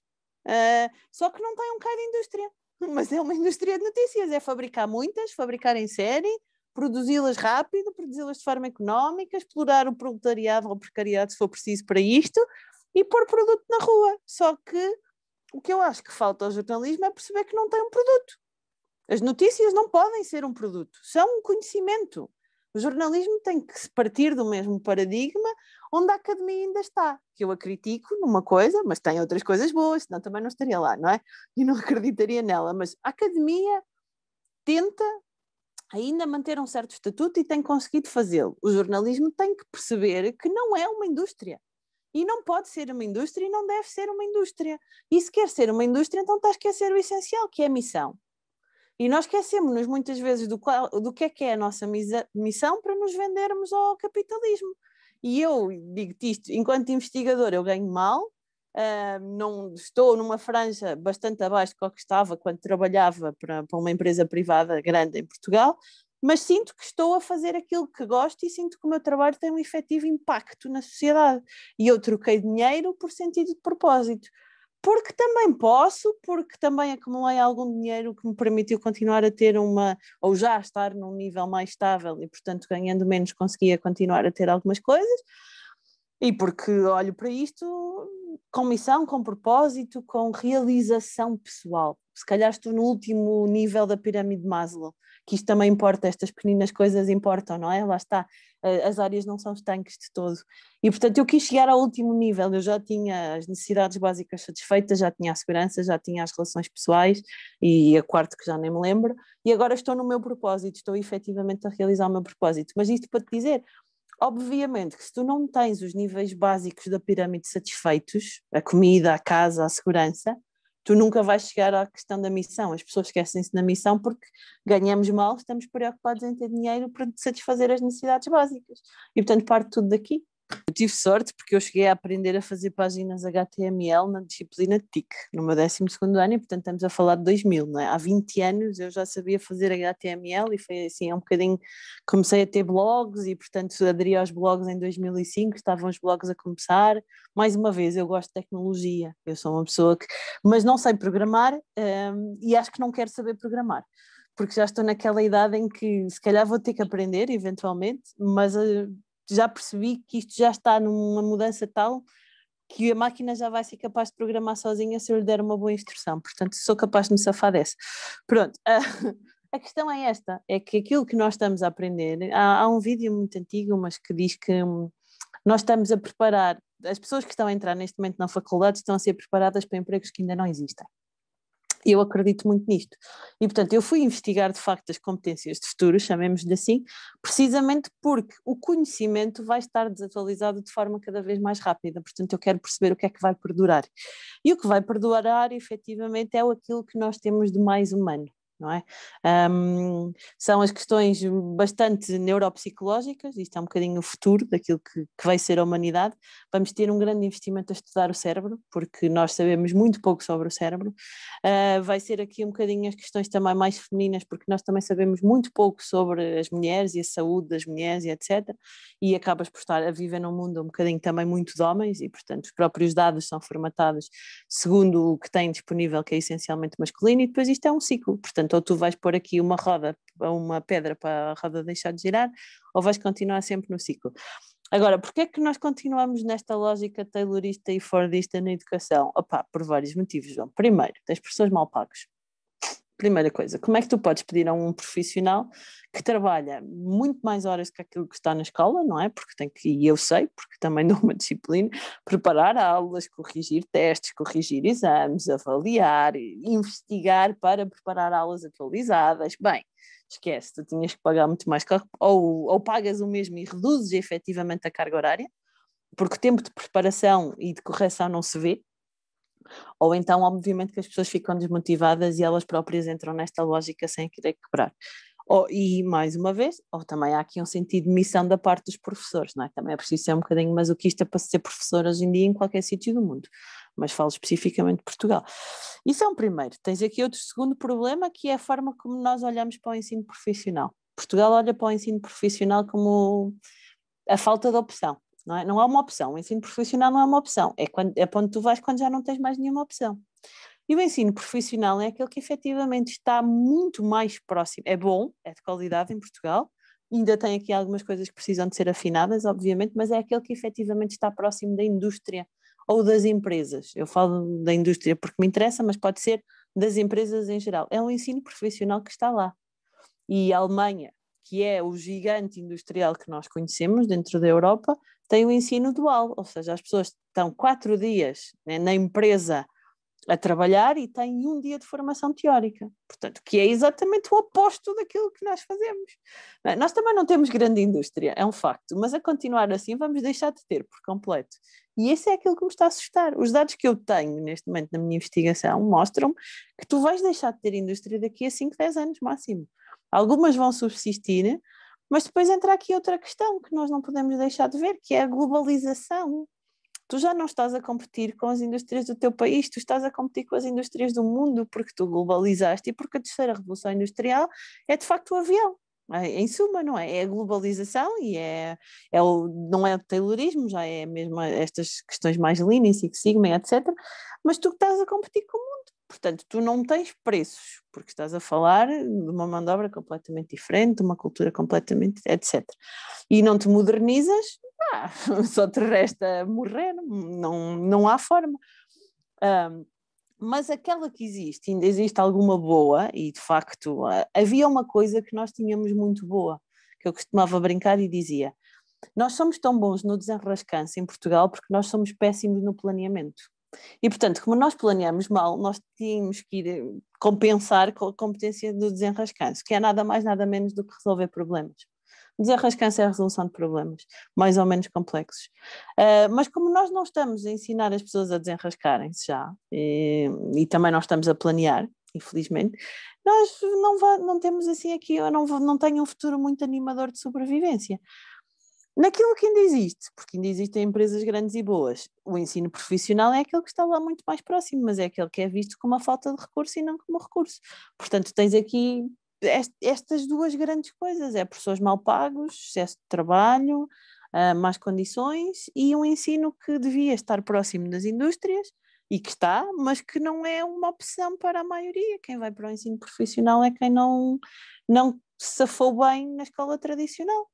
só que não tem um bocado de indústria, mas é uma indústria de notícias, é fabricar muitas, fabricar em série, produzi-las rápido, produzi-las de forma económica, explorar o proletariado ou o precariado se for preciso para isto e pôr produto na rua. Só que o que eu acho que falta ao jornalismo é perceber que não tem um produto. As notícias não podem ser um produto, são um conhecimento. O jornalismo tem que partir do mesmo paradigma onde a academia ainda está, que eu a critico numa coisa, mas tem outras coisas boas, senão também não estaria lá, não é? E não acreditaria nela, mas a academia tenta ainda manter um certo estatuto e tem conseguido fazê-lo. O jornalismo tem que perceber que não é uma indústria. E não pode ser uma indústria e não deve ser uma indústria. E se quer ser uma indústria, então está a esquecer o essencial, que é a missão. E nós esquecemos-nos muitas vezes do que é a nossa missão para nos vendermos ao capitalismo. E eu digo-te isto, enquanto investigadora eu ganho mal, não estou numa franja bastante abaixo do que estava quando trabalhava para uma empresa privada grande em Portugal, mas sinto que estou a fazer aquilo que gosto e sinto que o meu trabalho tem um efetivo impacto na sociedade. E eu troquei dinheiro por sentido de propósito. Porque também posso, porque também acumulei algum dinheiro que me permitiu continuar a ter ou já estar num nível mais estável e, portanto, ganhando menos conseguia continuar a ter algumas coisas. E porque olho para isto com missão, com propósito, com realização pessoal. Se calhar estou no último nível da pirâmide de Maslow, que isto também importa, estas pequeninas coisas importam, não é? Lá está, as áreas não são estanques de todo. E portanto eu quis chegar ao último nível, eu já tinha as necessidades básicas satisfeitas, já tinha a segurança, já tinha as relações pessoais e a quarta que já nem me lembro, e agora estou no meu propósito, estou efetivamente a realizar o meu propósito. Mas isto para te dizer... Obviamente que se tu não tens os níveis básicos da pirâmide satisfeitos, a comida, a casa, a segurança, tu nunca vais chegar à questão da missão. As pessoas esquecem-se da missão porque ganhamos mal, estamos preocupados em ter dinheiro para satisfazer as necessidades básicas. E portanto parte tudo daqui. Eu tive sorte porque eu cheguei a aprender a fazer páginas HTML na disciplina de TIC, no meu 12º ano, e portanto estamos a falar de 2000, não é? Há 20 anos eu já sabia fazer HTML e foi assim, é um bocadinho, comecei a ter blogs e portanto aderi aos blogs em 2005, estavam os blogs a começar. Mais uma vez, eu gosto de tecnologia, eu sou uma pessoa que, mas não sei programar e acho que não quero saber programar. Porque já estou naquela idade em que se calhar vou ter que aprender eventualmente, mas... já percebi que isto já está numa mudança tal que a máquina já vai ser capaz de programar sozinha se eu lhe der uma boa instrução, portanto sou capaz de me safar dessa. Pronto, a questão é esta, é que aquilo que nós estamos a aprender, há um vídeo muito antigo, mas que diz que nós estamos a preparar, as pessoas que estão a entrar neste momento na faculdade estão a ser preparadas para empregos que ainda não existem. Eu acredito muito nisto. E, portanto, eu fui investigar, de facto, as competências de futuro, chamemos-lhe assim, precisamente porque o conhecimento vai estar desatualizado de forma cada vez mais rápida. Portanto, eu quero perceber o que é que vai perdurar. E o que vai perdurar, efetivamente, é aquilo que nós temos de mais humano, não é? São as questões bastante neuropsicológicas, isto é um bocadinho o futuro daquilo que vai ser a humanidade. Vamos ter um grande investimento a estudar o cérebro, porque nós sabemos muito pouco sobre o cérebro. Vai ser aqui um bocadinho as questões também mais femininas, porque nós também sabemos muito pouco sobre as mulheres e a saúde das mulheres e etc. E acabas por estar a viver num mundo um bocadinho também muito de homens e, portanto, os próprios dados são formatados segundo o que tem disponível, que é essencialmente masculino, e depois isto é um ciclo, portanto, ou tu vais pôr aqui uma pedra para a roda deixar de girar, ou vais continuar sempre no ciclo. Agora, porquê é que nós continuamos nesta lógica taylorista e fordista na educação? Opa, por vários motivos, João. Primeiro, tens professores mal pagos. Primeira coisa, como é que tu podes pedir a um profissional que trabalha muito mais horas que aquilo que está na escola, não é? Porque tem que, e eu sei, porque também dou uma disciplina, preparar aulas, corrigir testes, corrigir exames, avaliar, investigar para preparar aulas atualizadas. Bem, esquece, tu tinhas que pagar muito mais, ou pagas o mesmo e reduzes efetivamente a carga horária, porque o tempo de preparação e de correção não se vê. Ou então, obviamente, que as pessoas ficam desmotivadas e elas próprias entram nesta lógica sem querer quebrar. E, mais uma vez, ou também há aqui um sentido de missão da parte dos professores, não é? Também é preciso ser um bocadinho masoquista para ser professor hoje em dia em qualquer sítio do mundo, mas falo especificamente de Portugal. Isso é um primeiro. Tens aqui outro segundo problema, que é a forma como nós olhamos para o ensino profissional. Portugal olha para o ensino profissional como a falta de opção. Não é? Não há uma opção, o ensino profissional não é uma opção, é para onde tu vais quando já não tens mais nenhuma opção. E o ensino profissional é aquele que efetivamente está muito mais próximo, é bom, é de qualidade em Portugal, ainda tem aqui algumas coisas que precisam de ser afinadas, obviamente, mas é aquele que efetivamente está próximo da indústria ou das empresas. Eu falo da indústria porque me interessa, mas pode ser das empresas em geral. É um ensino profissional que está lá. E a Alemanha, que é o gigante industrial que nós conhecemos dentro da Europa, tem o ensino dual, ou seja, as pessoas estão 4 dias, né, na empresa a trabalhar e têm 1 dia de formação teórica, portanto, que é exatamente o oposto daquilo que nós fazemos. Nós também não temos grande indústria, é um facto, mas a continuar assim vamos deixar de ter por completo. E esse é aquilo que me está a assustar. Os dados que eu tenho neste momento na minha investigação mostram que tu vais deixar de ter indústria daqui a 5, 10 anos máximo. Algumas vão subsistir, mas depois entra aqui outra questão que nós não podemos deixar de ver, que é a globalização. Tu já não estás a competir com as indústrias do teu país, tu estás a competir com as indústrias do mundo, porque tu globalizaste e porque a terceira revolução industrial é de facto o avião. Em suma, não é? É a globalização e não é o taylorismo, já é mesmo estas questões mais lean, em Six Sigma, etc. Mas tu estás a competir com o mundo. Portanto, tu não tens preços, porque estás a falar de uma mão de obra completamente diferente, de uma cultura completamente, etc. E não te modernizas, só te resta morrer, não há forma. Mas aquela que existe, ainda existe alguma boa, e de facto havia uma coisa que nós tínhamos muito boa, que eu costumava brincar e dizia: nós somos tão bons no desenrascanço em Portugal porque nós somos péssimos no planeamento. E, portanto, como nós planeamos mal, nós tínhamos que ir compensar com a competência do desenrascanço, que é nada mais, nada menos do que resolver problemas. Desenrascanço é a resolução de problemas, mais ou menos complexos. Mas como nós não estamos a ensinar as pessoas a desenrascarem-se já, e também não estamos a planear, infelizmente, nós não temos assim aqui, eu não tenho um futuro muito animador de sobrevivência. Naquilo que ainda existe, porque ainda existem empresas grandes e boas, o ensino profissional é aquele que está lá muito mais próximo, mas é aquele que é visto como uma falta de recurso e não como recurso. Portanto, tens aqui estas duas grandes coisas: é professores mal pagos, excesso de trabalho, más condições, e um ensino que devia estar próximo das indústrias, e que está, mas que não é uma opção para a maioria. Quem vai para o ensino profissional é quem não safou bem na escola tradicional.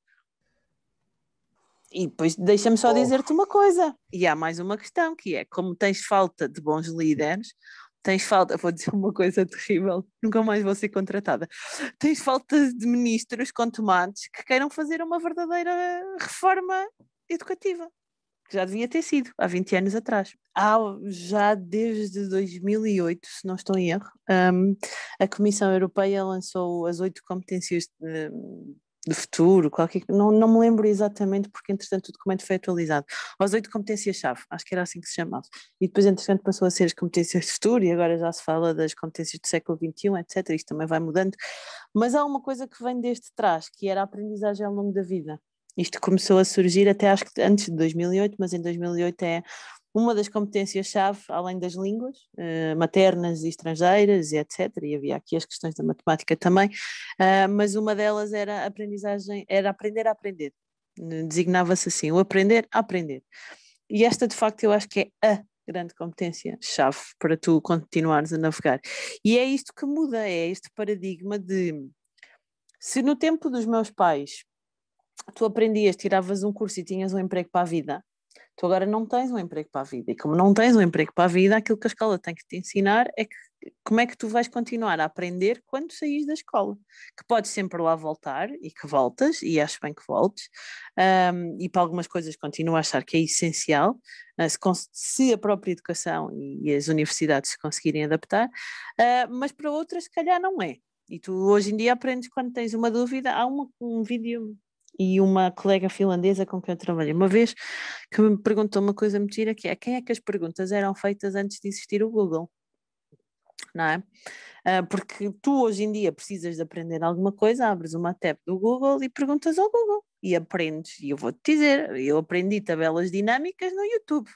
E depois deixa-me só dizer-te uma coisa, e há mais uma questão, que é: como tens falta de bons líderes, vou dizer uma coisa terrível, nunca mais vou ser contratada, tens falta de ministros com tomates que queiram fazer uma verdadeira reforma educativa, que já devia ter sido, há 20 anos atrás. Já desde 2008, se não estou em erro, a Comissão Europeia lançou as 8 competências do futuro, não me lembro exatamente porque, entretanto, o documento foi atualizado. As 8 competências-chave, acho que era assim que se chamava. E depois, entretanto, passou a ser as competências de futuro e agora já se fala das competências do século XXI, etc. Isto também vai mudando. Mas há uma coisa que vem desde trás, que era a aprendizagem ao longo da vida. Isto começou a surgir até acho que antes de 2008, mas em 2008 é uma das competências-chave, além das línguas maternas e estrangeiras e etc, e havia aqui as questões da matemática também, mas uma delas era aprendizagem, era aprender a aprender, designava-se assim, o aprender a aprender. E esta de facto eu acho que é a grande competência-chave para tu continuares a navegar. E é isto que muda, é este paradigma de, se no tempo dos meus pais tu aprendias, tiravas um curso e tinhas um emprego para a vida, tu agora não tens um emprego para a vida, e como não tens um emprego para a vida, aquilo que a escola tem que te ensinar é que, como é que tu vais continuar a aprender quando saís da escola, que podes sempre lá voltar, e que voltas, e acho bem que voltes, e para algumas coisas continuo a achar que é essencial, se a própria educação e as universidades se conseguirem adaptar, mas para outras se calhar não é, e tu hoje em dia aprendes quando tens uma dúvida. Há um vídeo... E uma colega finlandesa com quem eu trabalhei uma vez, que me perguntou uma coisa muito gira, que é: quem é que as perguntas eram feitas antes de existir o Google? Não é? Porque tu hoje em dia precisas de aprender alguma coisa, abres uma tab do Google e perguntas ao Google, e aprendes. E eu vou-te dizer, eu aprendi tabelas dinâmicas no YouTube,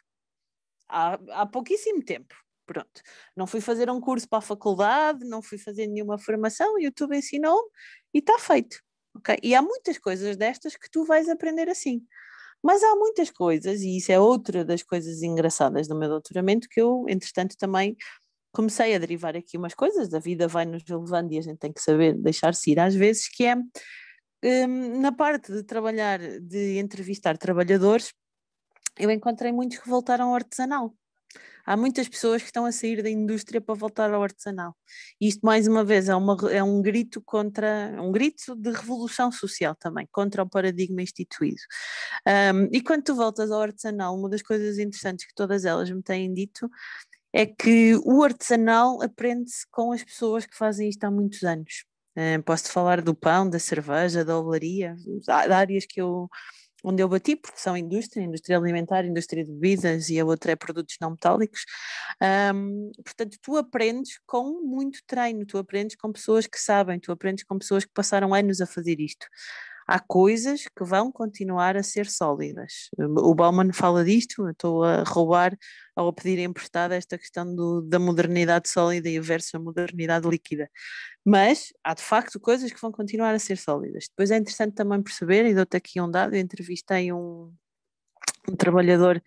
há pouquíssimo tempo. Pronto, não fui fazer um curso para a faculdade, não fui fazer nenhuma formação, o YouTube ensinou-me e está feito. Okay? E há muitas coisas destas que tu vais aprender assim, mas há muitas coisas, e isso é outra das coisas engraçadas do meu doutoramento, que eu entretanto também comecei a derivar aqui umas coisas, a vida vai nos levando e a gente tem que saber deixar-se ir às vezes, que é na parte de trabalhar, de entrevistar trabalhadores, eu encontrei muitos que voltaram ao artesanal. Há muitas pessoas que estão a sair da indústria para voltar ao artesanal. E isto, mais uma vez, é um grito contra, um grito de revolução social também, contra o paradigma instituído. E quando tu voltas ao artesanal, uma das coisas interessantes que todas elas me têm dito é que o artesanal aprende-se com as pessoas que fazem isto há muitos anos. Posso-te falar do pão, da cerveja, da olaria, áreas que onde eu bati, porque são indústria alimentar, indústria de bebidas, e a outra é produtos não metálicos. Portanto, tu aprendes com muito treino, tu aprendes com pessoas que sabem, tu aprendes com pessoas que passaram anos a fazer isto. Há coisas que vão continuar a ser sólidas. O Bauman fala disto, eu estou a roubar ou a pedir emprestada esta questão da modernidade sólida e versus a modernidade líquida. Mas há de facto coisas que vão continuar a ser sólidas. Depois é interessante também perceber, e dou-te aqui um dado, eu entrevistei um trabalhador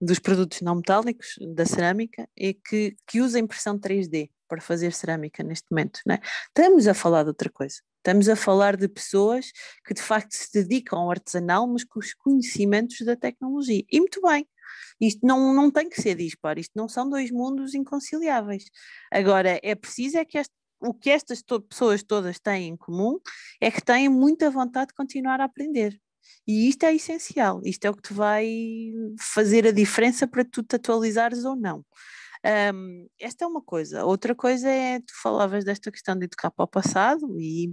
dos produtos não metálicos, da cerâmica, e que usa impressão 3D para fazer cerâmica neste momento, não é? Estamos a falar de outra coisa. Estamos a falar de pessoas que de facto se dedicam ao artesanal, mas com os conhecimentos da tecnologia. E muito bem, isto não tem que ser dispar, isto não são dois mundos inconciliáveis. Agora, é preciso é que o que estas pessoas todas têm em comum é que têm muita vontade de continuar a aprender. E isto é essencial, isto é o que te vai fazer a diferença para tu te atualizares ou não. Esta é uma coisa. Outra coisa é, tu falavas desta questão de educar para o passado, e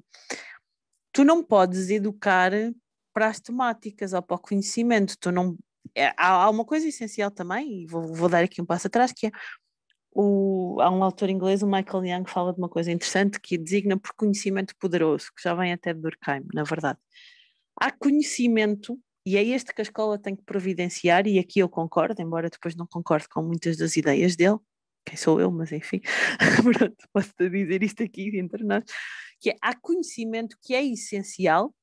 tu não podes educar para as temáticas ou para o conhecimento. Há uma coisa essencial também, e vou dar aqui um passo atrás, que é há um autor inglês, o Michael Young, que fala de uma coisa interessante, que designa por conhecimento poderoso, que já vem até de Durkheim, na verdade. Há conhecimento, e é este que a escola tem que providenciar, e aqui eu concordo, embora depois não concorde com muitas das ideias dele, quem sou eu, mas enfim, pronto, posso-te dizer isto aqui entre nós, que há conhecimento que é essencial,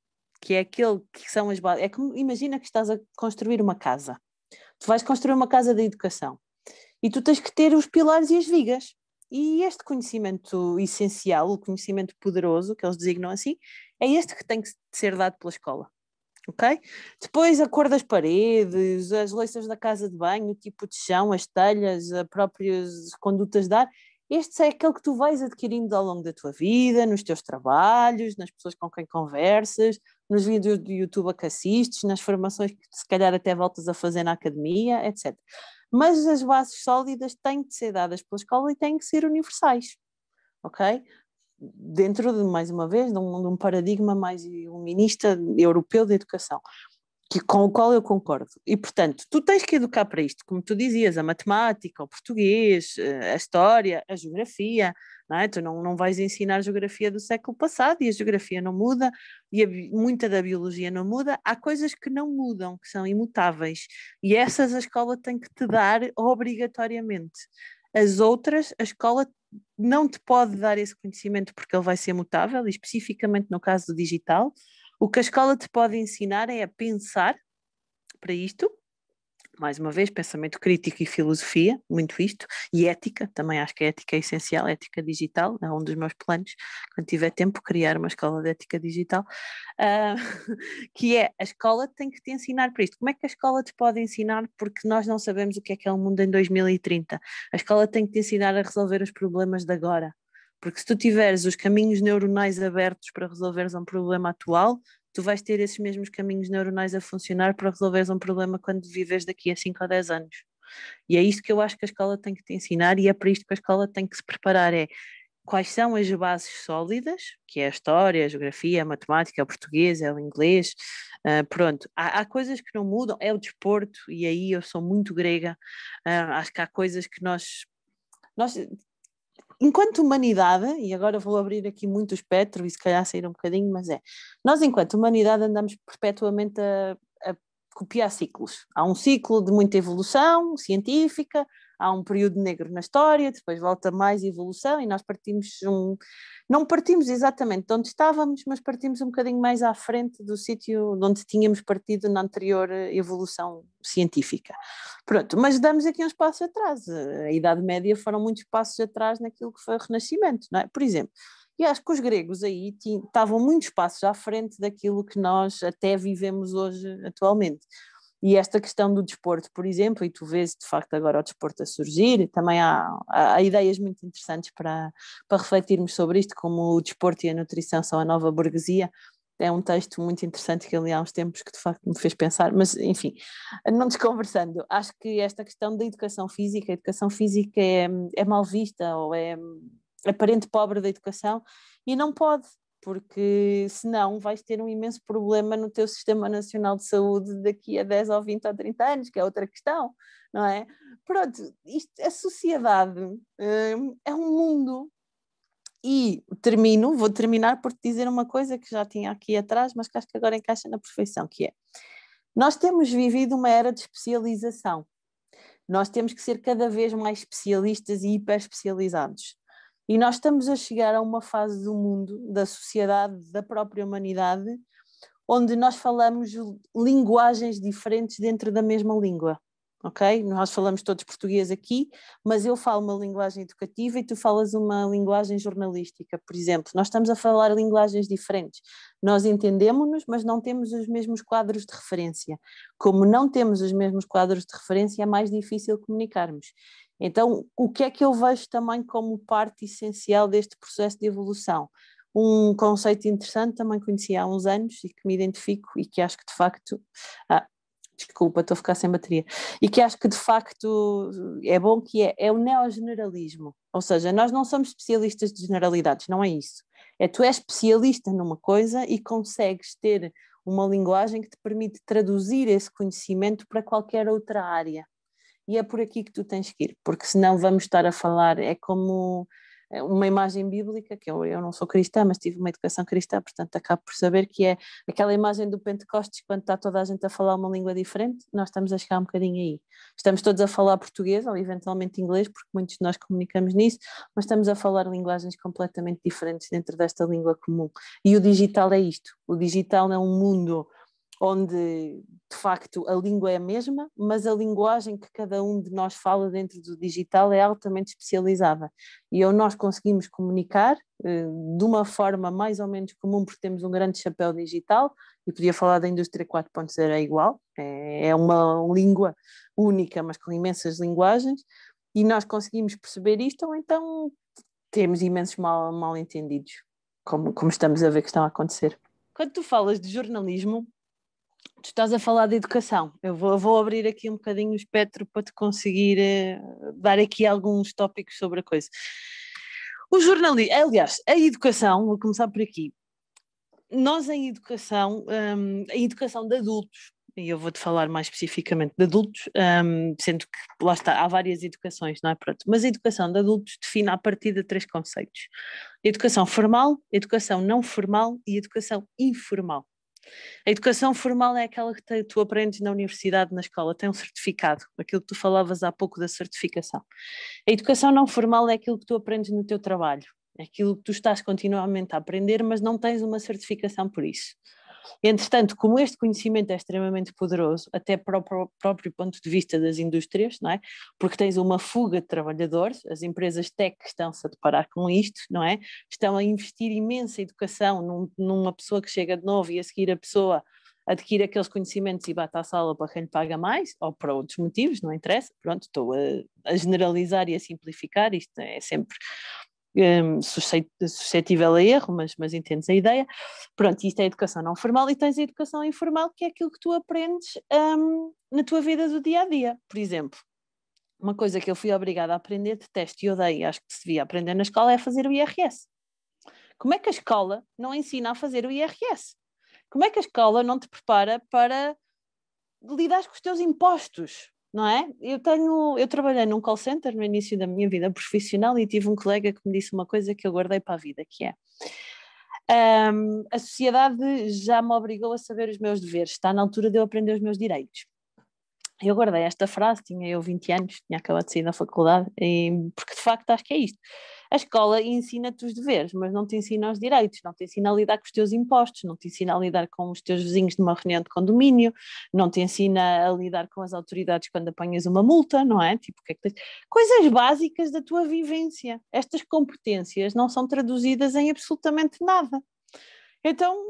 que é aquele que são as bases. É como, imagina que estás a construir uma casa, tu vais construir uma casa da educação, e tu tens que ter os pilares e as vigas, e este conhecimento essencial, o conhecimento poderoso, que eles designam assim, é este que tem que ser dado pela escola. Okay? Depois a cor das paredes, as louças da casa de banho, o tipo de chão, as telhas, as próprias condutas de ar, este é aquele que tu vais adquirindo ao longo da tua vida, nos teus trabalhos, nas pessoas com quem conversas, nos vídeos do YouTube a que assistes, nas formações que se calhar até voltas a fazer na academia, etc. Mas as bases sólidas têm de ser dadas pela escola e têm que ser universais, ok? Dentro de, mais uma vez, de um paradigma mais iluminista europeu de educação, com o qual eu concordo. E, portanto, tu tens que educar para isto, como tu dizias, a matemática, o português, a história, a geografia, não é? Tu não vais ensinar a geografia do século passado, e a geografia não muda, e muita da biologia não muda. Há coisas que não mudam, que são imutáveis, e essas a escola tem que te dar obrigatoriamente. As outras, a escola não te pode dar esse conhecimento porque ele vai ser mutável, e especificamente no caso do digital. O que a escola te pode ensinar é a pensar para isto, mais uma vez, pensamento crítico e filosofia, muito isto, e ética, também acho que a ética é essencial, a ética digital, é um dos meus planos, quando tiver tempo, criar uma escola de ética digital, que é, a escola tem que te ensinar para isto. Como é que a escola te pode ensinar? Porque nós não sabemos o que é o mundo em 2030. A escola tem que te ensinar a resolver os problemas de agora. Porque se tu tiveres os caminhos neuronais abertos para resolveres um problema atual, tu vais ter esses mesmos caminhos neuronais a funcionar para resolveres um problema quando vives daqui a 5 ou 10 anos. E é isto que eu acho que a escola tem que te ensinar, e é para isto que a escola tem que se preparar, é quais são as bases sólidas, que é a história, a geografia, a matemática, o português, é o inglês, pronto. Há coisas que não mudam, é o desporto, e aí eu sou muito grega, acho que há coisas que nós enquanto humanidade, e agora vou abrir aqui muito o espectro e se calhar sair um bocadinho, mas é, nós enquanto humanidade andamos perpetuamente a copiar ciclos. Há um ciclo de muita evolução científica, há um período negro na história, depois volta mais evolução e nós partimos, não partimos exatamente de onde estávamos, mas partimos um bocadinho mais à frente do sítio de onde tínhamos partido na anterior evolução científica. Pronto, mas damos aqui uns passos atrás. A Idade Média foram muitos passos atrás naquilo que foi o Renascimento, não é? Por exemplo. E acho que os gregos aí estavam muitos passos à frente daquilo que nós até vivemos hoje atualmente. E esta questão do desporto, por exemplo, e tu vês de facto agora o desporto a surgir, também há ideias muito interessantes para refletirmos sobre isto, como o desporto e a nutrição são a nova burguesia. É um texto muito interessante que eu li há uns tempos que de facto me fez pensar, mas enfim, não desconversando, acho que esta questão da educação física é mal vista ou é aparente pobre da educação, e não pode, porque senão vais ter um imenso problema no teu Sistema Nacional de Saúde daqui a 10 ou 20 ou 30 anos, que é outra questão, não é? Pronto, a sociedade é um mundo, e vou terminar por te dizer uma coisa que já tinha aqui atrás, mas que acho que agora encaixa na perfeição, que é, nós temos vivido uma era de especialização, nós temos que ser cada vez mais especialistas e hiper especializados. E nós estamos a chegar a uma fase do mundo, da sociedade, da própria humanidade, onde nós falamos linguagens diferentes dentro da mesma língua, ok? Nós falamos todos português aqui, mas eu falo uma linguagem educativa e tu falas uma linguagem jornalística, por exemplo. Nós estamos a falar linguagens diferentes. Nós entendemos-nos, mas não temos os mesmos quadros de referência. Como não temos os mesmos quadros de referência, é mais difícil comunicarmos. Então, o que é que eu vejo também como parte essencial deste processo de evolução? Um conceito interessante, também conheci há uns anos e que me identifico e que acho que de facto... desculpa, estou a ficar sem bateria. E que acho que de facto é bom, que é o neogeneralismo. Ou seja, nós não somos especialistas de generalidades, não é isso. É tu és especialista numa coisa e consegues ter uma linguagem que te permite traduzir esse conhecimento para qualquer outra área. E é por aqui que tu tens que ir, porque senão vamos estar a falar, é como uma imagem bíblica, que eu não sou cristã, mas tive uma educação cristã, portanto acabo por saber, que é aquela imagem do Pentecostes, quando está toda a gente a falar uma língua diferente, nós estamos a chegar um bocadinho aí. Estamos todos a falar português, ou eventualmente inglês, porque muitos de nós comunicamos nisso, mas estamos a falar linguagens completamente diferentes dentro desta língua comum. E o digital é isto, o digital é um mundo onde, de facto, a língua é a mesma, mas a linguagem que cada um de nós fala dentro do digital é altamente especializada. E nós conseguimos comunicar de uma forma mais ou menos comum, porque temos um grande chapéu digital, e podia falar da indústria 4.0, é igual, é uma língua única, mas com imensas linguagens, e nós conseguimos perceber isto, ou então temos imensos mal entendidos, como estamos a ver que estão a acontecer. Quando tu falas de jornalismo, tu estás a falar de educação. Eu vou abrir aqui um bocadinho o espectro para te conseguir dar aqui alguns tópicos sobre a coisa. O jornalismo, aliás, a educação, vou começar por aqui. Nós em educação de adultos, e eu vou-te falar mais especificamente de adultos, sendo que, lá está, há várias educações, não é? Pronto, mas a educação de adultos define a partir de 3 conceitos. Educação formal, educação não formal e educação informal. A educação formal é aquela que tu aprendes na universidade, na escola, tem um certificado, aquilo que tu falavas há pouco da certificação. A educação não formal é aquilo que tu aprendes no teu trabalho, é aquilo que tu estás continuamente a aprender, mas não tens uma certificação por isso. Entretanto, como este conhecimento é extremamente poderoso, até para o próprio ponto de vista das indústrias, não é? Porque tens uma fuga de trabalhadores, as empresas tech estão-se a deparar com isto, não é? Estão a investir imensa educação numa pessoa que chega de novo e a seguir a pessoa adquire aqueles conhecimentos e bate à sala para quem lhe paga mais, ou para outros motivos, não interessa, pronto, estou a generalizar e a simplificar, isto é sempre... suscetível a erro, mas entendes a ideia. Pronto, isto é a educação não formal, e tens a educação informal, que é aquilo que tu aprendes na tua vida do dia-a-dia. Por exemplo, uma coisa que eu fui obrigada a aprender, detesto e odeio, acho que se devia aprender na escola, é fazer o IRS. Como é que a escola não ensina a fazer o IRS? Como é que a escola não te prepara para lidar com os teus impostos? Não é? Eu trabalhei num call center no início da minha vida profissional e tive um colega que me disse uma coisa que eu guardei para a vida, que é: a sociedade já me obrigou a saber os meus deveres, está na altura de eu aprender os meus direitos. Eu guardei esta frase, tinha eu 20 anos, tinha acabado de sair da faculdade, porque de facto acho que é isto. A escola ensina-te os deveres, mas não te ensina os direitos, não te ensina a lidar com os teus impostos, não te ensina a lidar com os teus vizinhos numa reunião de condomínio, não te ensina a lidar com as autoridades quando apanhas uma multa, não é? Tipo, coisas básicas da tua vivência. Estas competências não são traduzidas em absolutamente nada. Então,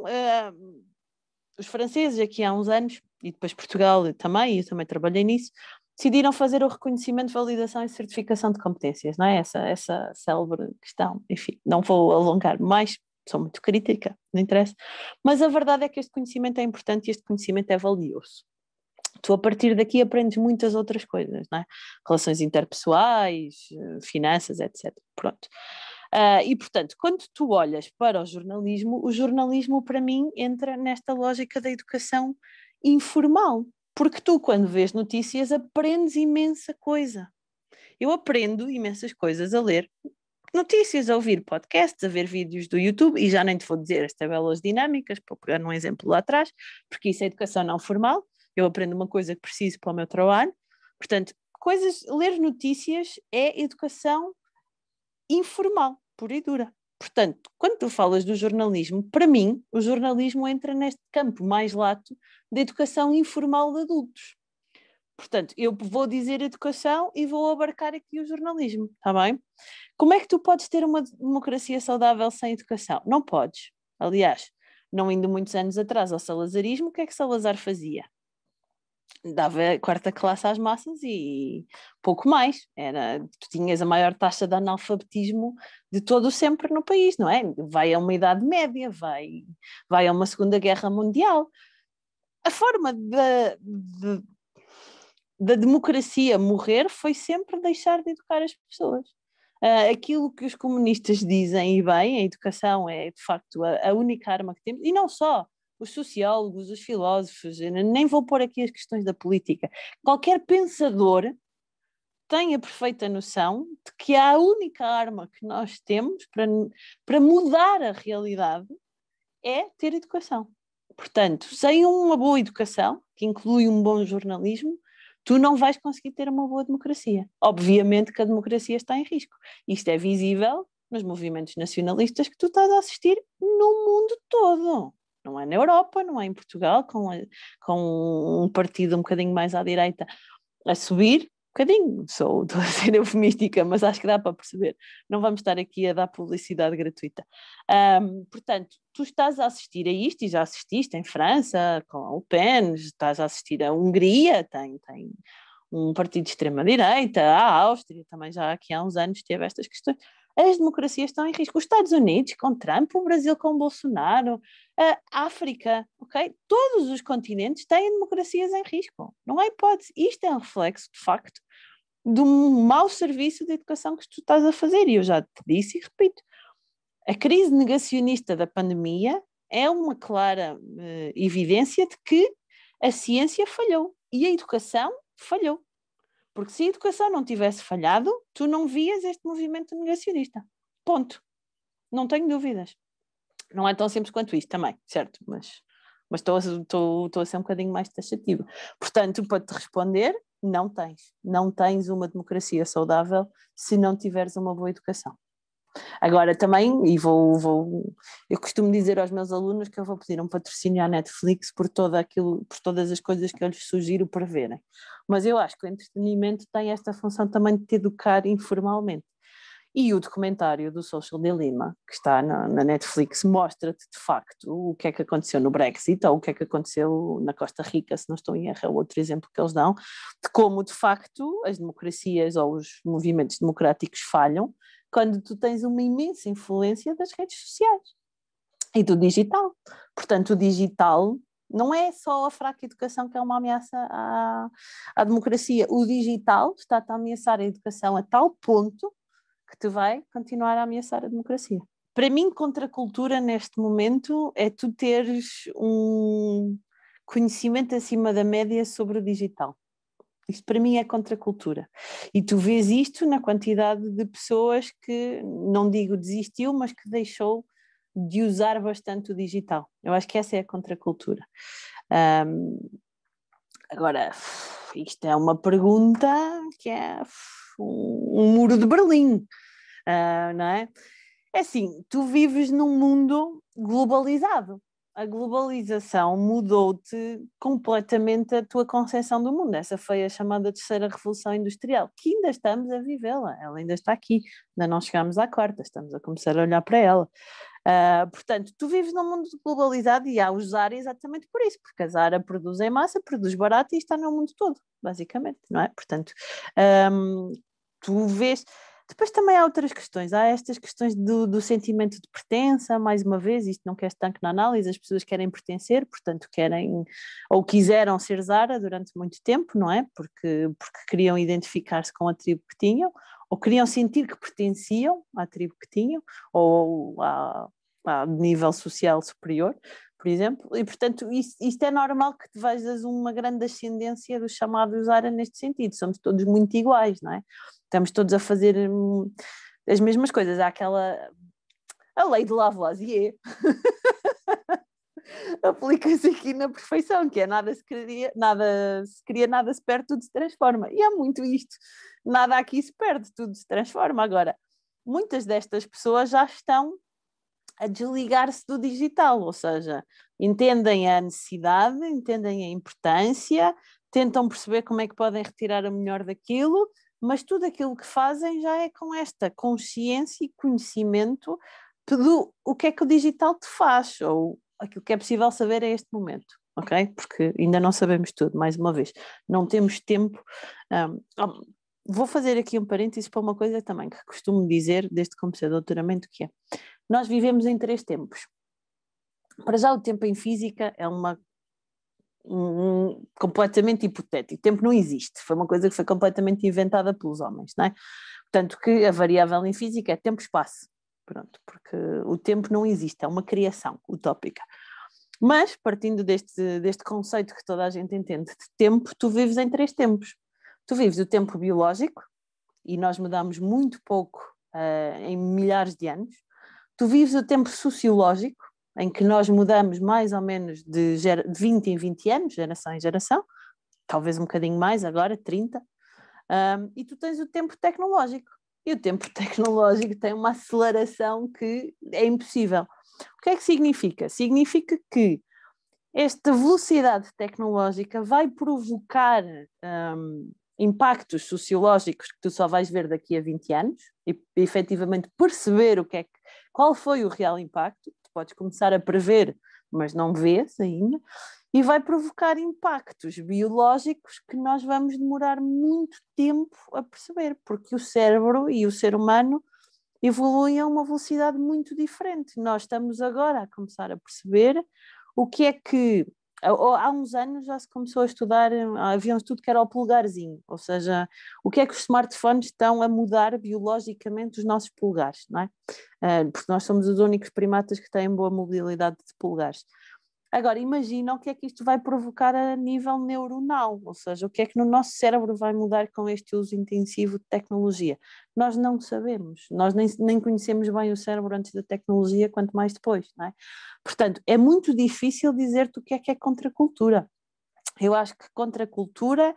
os franceses aqui há uns anos, e depois Portugal também, e eu também trabalhei nisso, decidiram fazer o reconhecimento, validação e certificação de competências, não é? Essa célebre questão, enfim, não vou alongar mais, sou muito crítica, não interessa, mas a verdade é que este conhecimento é importante e este conhecimento é valioso. Tu a partir daqui aprendes muitas outras coisas, não é? Relações interpessoais, finanças, etc. Pronto. E portanto, quando tu olhas para o jornalismo para mim entra nesta lógica da educação informal. Porque tu, quando vês notícias, aprendes imensa coisa. Eu aprendo imensas coisas a ler notícias, a ouvir podcasts, a ver vídeos do YouTube, e já nem te vou dizer as tabelas dinâmicas, para pegar um exemplo lá atrás, porque isso é educação não formal, eu aprendo uma coisa que preciso para o meu trabalho. Portanto, ler notícias é educação informal, pura e dura. Portanto, quando tu falas do jornalismo, para mim, o jornalismo entra neste campo mais lato da educação informal de adultos. Portanto, eu vou dizer educação e vou abarcar aqui o jornalismo, está bem? Como é que tu podes ter uma democracia saudável sem educação? Não podes. Aliás, não indo muitos anos atrás ao salazarismo, o que é que Salazar fazia? Dava a 4ª classe às massas e pouco mais. Tu tinhas a maior taxa de analfabetismo de todo sempre no país, não é? Vai a uma Idade Média, vai a uma Segunda Guerra Mundial. A forma da democracia morrer foi sempre deixar de educar as pessoas. Aquilo que os comunistas dizem, e bem, a educação é de facto a única arma que temos, e não só. Os sociólogos, os filósofos, nem vou pôr aqui as questões da política. Qualquer pensador tem a perfeita noção de que a única arma que nós temos para mudar a realidade é ter educação. Portanto, sem uma boa educação, que inclui um bom jornalismo, tu não vais conseguir ter uma boa democracia. Obviamente que a democracia está em risco. Isto é visível nos movimentos nacionalistas que tu estás a assistir no mundo todo. Não é na Europa, não é em Portugal, com um partido um bocadinho mais à direita a subir, um bocadinho, estou a ser eufemística, mas acho que dá para perceber, não vamos estar aqui a dar publicidade gratuita. Portanto, tu estás a assistir a isto, e já assististe em França, com a Le Pen, estás a assistir a Hungria, tem um partido de extrema-direita, a Áustria também já aqui há uns anos teve estas questões. As democracias estão em risco. Os Estados Unidos com Trump, o Brasil com Bolsonaro, a África, ok? Todos os continentes têm democracias em risco. Não há hipótese. Isto é um reflexo, de facto, de um mau serviço de educação que tu estás a fazer. E eu já te disse e repito, a crise negacionista da pandemia é uma clara evidência de que a ciência falhou e a educação falhou. Porque se a educação não tivesse falhado, tu não vias este movimento negacionista. Ponto. Não tenho dúvidas. Não é tão simples quanto isto também, certo? Mas estou a ser um bocadinho mais taxativa. Portanto, para te responder, não tens. Não tens uma democracia saudável se não tiveres uma boa educação. Agora também, e eu costumo dizer aos meus alunos que eu vou pedir um patrocínio à Netflix por todas as coisas que eu lhes sugiro para verem, mas eu acho que o entretenimento tem esta função também de te educar informalmente, e o documentário do Social Dilemma que está na Netflix mostra-te de facto o que é que aconteceu no Brexit ou o que é que aconteceu na Costa Rica, se não estou em erro, é outro exemplo que eles dão, de como de facto as democracias ou os movimentos democráticos falham quando tu tens uma imensa influência das redes sociais e do digital. Portanto, o digital não é só a fraca educação que é uma ameaça à democracia. O digital está-te a ameaçar a educação a tal ponto que te vai continuar a ameaçar a democracia. Para mim, contracultura neste momento é tu teres um conhecimento acima da média sobre o digital. Isso para mim é contracultura. E tu vês isto na quantidade de pessoas que, não digo desistiu, mas que deixou de usar bastante o digital. Eu acho que essa é a contracultura. Agora, isto é uma pergunta que é um muro de Berlim, não é? É assim, tu vives num mundo globalizado. A globalização mudou-te completamente a tua concepção do mundo. Essa foi a chamada terceira revolução industrial, que ainda estamos a vivê-la, ela ainda está aqui, ainda não chegámos à quarta, estamos a começar a olhar para ela. Portanto, tu vives num mundo globalizado e há os Zara exatamente por isso, porque a Zara produz em massa, produz barato e está no mundo todo, basicamente, não é? Portanto, tu vês... Depois também há outras questões, há estas questões do sentimento de pertença, mais uma vez, isto não quer estanque na análise, as pessoas querem pertencer, portanto querem, ou quiseram ser Zara durante muito tempo, não é? Porque queriam identificar-se com a tribo que tinham, ou queriam sentir que pertenciam à tribo que tinham, ou a nível social superior, por exemplo, e portanto isto é normal que te vejas uma grande ascendência dos chamados Zara neste sentido, somos todos muito iguais, não é? Estamos todos a fazer as mesmas coisas. Há a lei de Lavoisier, aplica-se aqui na perfeição, que é nada se cria, nada se perde, tudo se transforma. E há muito isto, nada aqui se perde, tudo se transforma. Agora, muitas destas pessoas já estão a desligar-se do digital, ou seja, entendem a necessidade, entendem a importância, tentam perceber como é que podem retirar o melhor daquilo, mas tudo aquilo que fazem já é com esta consciência e conhecimento do o que é que o digital te faz, ou aquilo que é possível saber a este momento, ok? Porque ainda não sabemos tudo, mais uma vez, não temos tempo. Vou fazer aqui um parênteses para uma coisa também que costumo dizer desde que comecei o doutoramento, que é, nós vivemos em 3 tempos. Para já o tempo em física é completamente hipotético, o tempo não existe, foi uma coisa que foi completamente inventada pelos homens, não é? Portanto que a variável em física é tempo-espaço, pronto, porque o tempo não existe, é uma criação utópica. Mas partindo deste conceito que toda a gente entende de tempo, tu vives em 3 tempos. Tu vives o tempo biológico, e nós mudamos muito pouco em milhares de anos. Tu vives o tempo sociológico, em que nós mudamos mais ou menos de 20 em 20 anos, geração em geração, talvez um bocadinho mais agora, 30, e tu tens o tempo tecnológico, e o tempo tecnológico tem uma aceleração que é impossível. O que é que significa? Significa que esta velocidade tecnológica vai provocar impactos sociológicos que tu só vais ver daqui a 20 anos, e efetivamente perceber qual foi o real impacto. Podes começar a prever, mas não vês ainda, e vai provocar impactos biológicos que nós vamos demorar muito tempo a perceber, porque o cérebro e o ser humano evoluem a uma velocidade muito diferente. Nós estamos agora a começar a perceber o que é que... Há uns anos já se começou a estudar, havia um estudo que era o polegarzinho, ou seja, o que é que os smartphones estão a mudar biologicamente os nossos polegares, não é? Porque nós somos os únicos primatas que têm boa mobilidade de polegares. Agora, imagina o que é que isto vai provocar a nível neuronal, ou seja, o que é que no nosso cérebro vai mudar com este uso intensivo de tecnologia. Nós não sabemos, nós nem conhecemos bem o cérebro antes da tecnologia, quanto mais depois, não é? Portanto, é muito difícil dizer-te o que é contracultura. Eu acho que contracultura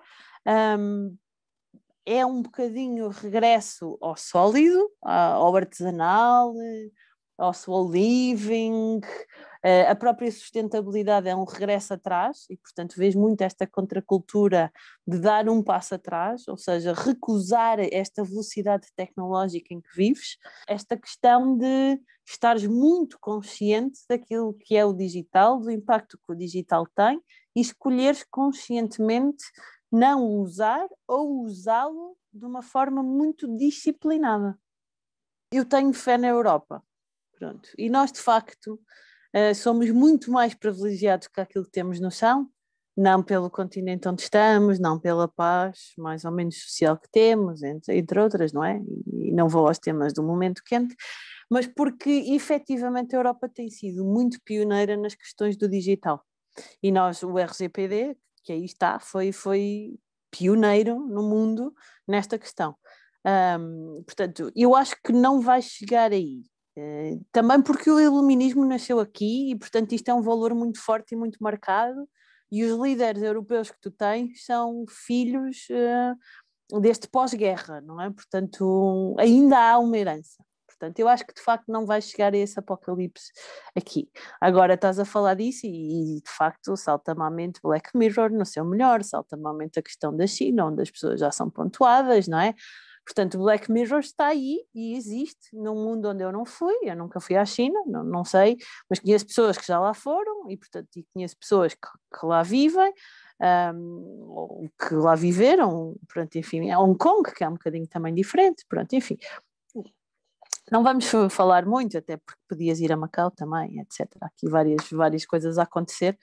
é um bocadinho regresso ao sólido, ao artesanal, ao slow living. A própria sustentabilidade é um regresso atrás e, portanto, vês muito esta contracultura de dar um passo atrás, ou seja, recusar esta velocidade tecnológica em que vives, esta questão de estares muito consciente daquilo que é o digital, do impacto que o digital tem e escolheres conscientemente não o usar ou usá-lo de uma forma muito disciplinada. Eu tenho fé na Europa. Pronto. E nós, de facto, somos muito mais privilegiados que aquilo que temos noção, não pelo continente onde estamos, não pela paz mais ou menos social que temos, entre outras, não é? E não vou aos temas do momento quente, mas porque, efetivamente, a Europa tem sido muito pioneira nas questões do digital. E nós, o RGPD, que aí está, foi pioneiro no mundo nesta questão. Portanto, eu acho que não vai chegar aí. Também porque o iluminismo nasceu aqui e, portanto, isto é um valor muito forte e muito marcado, e os líderes europeus que tu tens são filhos deste pós-guerra, não é? Portanto, ainda há uma herança. Portanto, eu acho que, de facto, não vai chegar a esse apocalipse aqui. Agora estás a falar disso e de facto, salta-me à mente Black Mirror no seu melhor, salta-me à mente a questão da China, onde as pessoas já são pontuadas, não é? Portanto, Black Mirror está aí e existe num mundo onde eu não fui, eu nunca fui à China, não sei, mas conheço pessoas que já lá foram e, portanto, conheço pessoas que lá vivem, ou que lá viveram, pronto, enfim, é Hong Kong, que é um bocadinho também diferente, pronto, enfim. Não vamos falar muito, até porque podias ir a Macau também, etc. Aqui várias coisas a acontecer,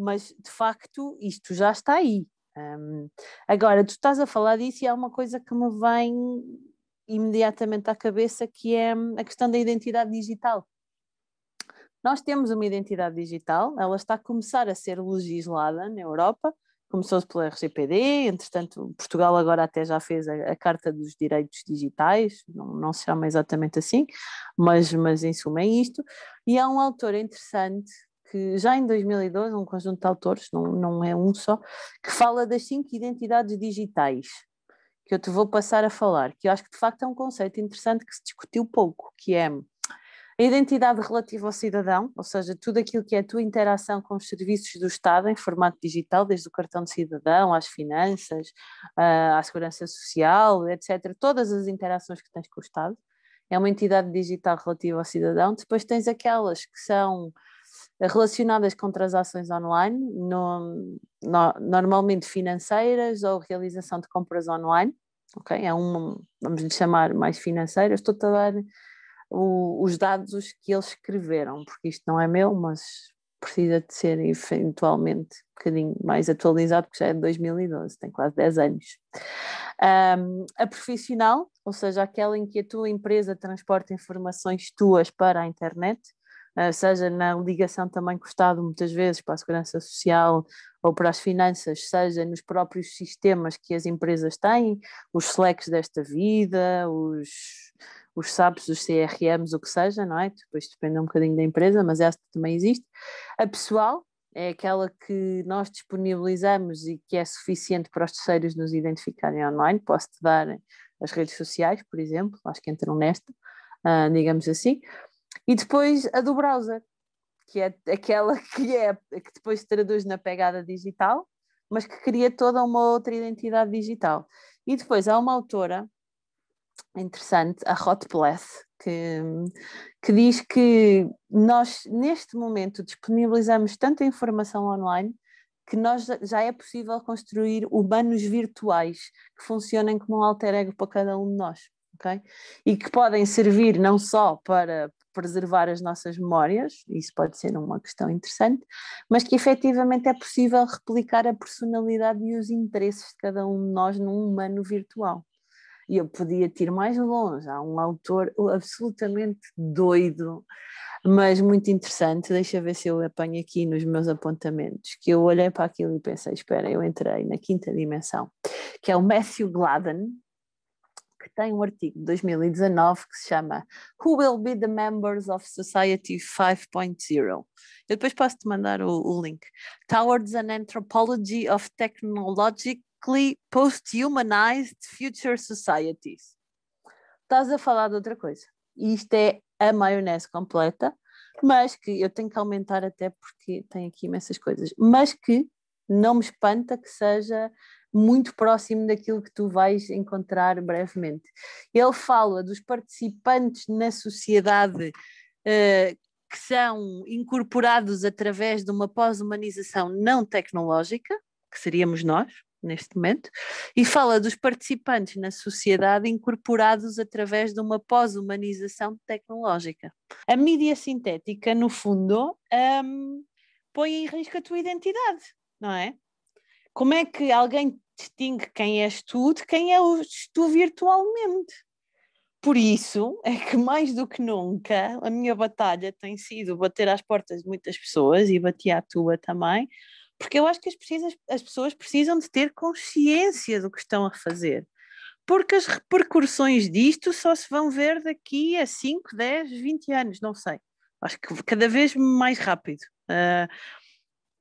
mas, de facto, isto já está aí. Agora, tu estás a falar disso e há uma coisa que me vem imediatamente à cabeça, que é a questão da identidade digital. Nós temos uma identidade digital, ela está a começar a ser legislada na Europa, começou-se pelo RGPD, entretanto Portugal agora até já fez a Carta dos Direitos Digitais, não se chama exatamente assim, mas em suma é isto, e há um autor interessante que já em 2012, um conjunto de autores, não é um só, que fala das 5 identidades digitais, que eu te vou passar a falar, que eu acho que de facto é um conceito interessante que se discutiu pouco, que é a identidade relativa ao cidadão, ou seja, tudo aquilo que é a tua interação com os serviços do Estado em formato digital, desde o cartão de cidadão, às finanças, à segurança social, etc. Todas as interações que tens com o Estado, é uma entidade digital relativa ao cidadão. Depois tens aquelas que são relacionadas com transações online, normalmente financeiras ou realização de compras online, ok? É uma, vamos lhe chamar mais financeiras. Estou a dar os dados que eles escreveram, porque isto não é meu, mas precisa de ser eventualmente um bocadinho mais atualizado, porque já é de 2012, tem quase 10 anos. A profissional, ou seja, aquela em que a tua empresa transporta informações tuas para a internet, seja na ligação também com o Estado, muitas vezes para a segurança social ou para as finanças, seja nos próprios sistemas que as empresas têm, os Slacks desta vida, os SAPs, os CRMs, o que seja, não é? Depois depende um bocadinho da empresa, mas esta também existe. A pessoal é aquela que nós disponibilizamos e que é suficiente para os terceiros nos identificarem online. Posso-te dar as redes sociais, por exemplo, acho que entram nesta, digamos assim. E depois a do browser, que é aquela que depois se traduz na pegada digital, mas que cria toda uma outra identidade digital. E depois há uma autora interessante, a Hot Pless, que diz que nós neste momento disponibilizamos tanta informação online que nós já é possível construir humanos virtuais que funcionem como um alter ego para cada um de nós. okay? E que podem servir não só para preservar as nossas memórias, isso pode ser uma questão interessante, mas que efetivamente é possível replicar a personalidade e os interesses de cada um de nós num humano virtual. E eu podia ir mais longe, há um autor absolutamente doido, mas muito interessante, deixa ver se eu apanho aqui nos meus apontamentos, que eu olhei para aquilo e pensei, espera, eu entrei na quinta dimensão, que é o Matthew Gladden, que tem um artigo de 2019 que se chama Who Will Be the Members of Society 5.0? Eu depois posso-te mandar o link. Towards an Anthropology of Technologically Post-Humanized Future Societies. Estás a falar de outra coisa. E isto é a maionese completa, mas que eu tenho que aumentar até porque tem aqui imensas coisas, mas que não me espanta que seja muito próximo daquilo que tu vais encontrar brevemente. Ele fala dos participantes na sociedade que são incorporados através de uma pós-humanização não tecnológica, que seríamos nós, neste momento, e fala dos participantes na sociedade incorporados através de uma pós-humanização tecnológica. A mídia sintética, no fundo, põe em risco a tua identidade, não é? Como é que alguém distingue quem és tu de quem és tu virtualmente? Por isso é que mais do que nunca a minha batalha tem sido bater às portas de muitas pessoas, e bati à tua também, porque eu acho que as pessoas precisam de ter consciência do que estão a fazer, porque as repercussões disto só se vão ver daqui a 5, 10, 20 anos, não sei. Acho que cada vez mais rápido.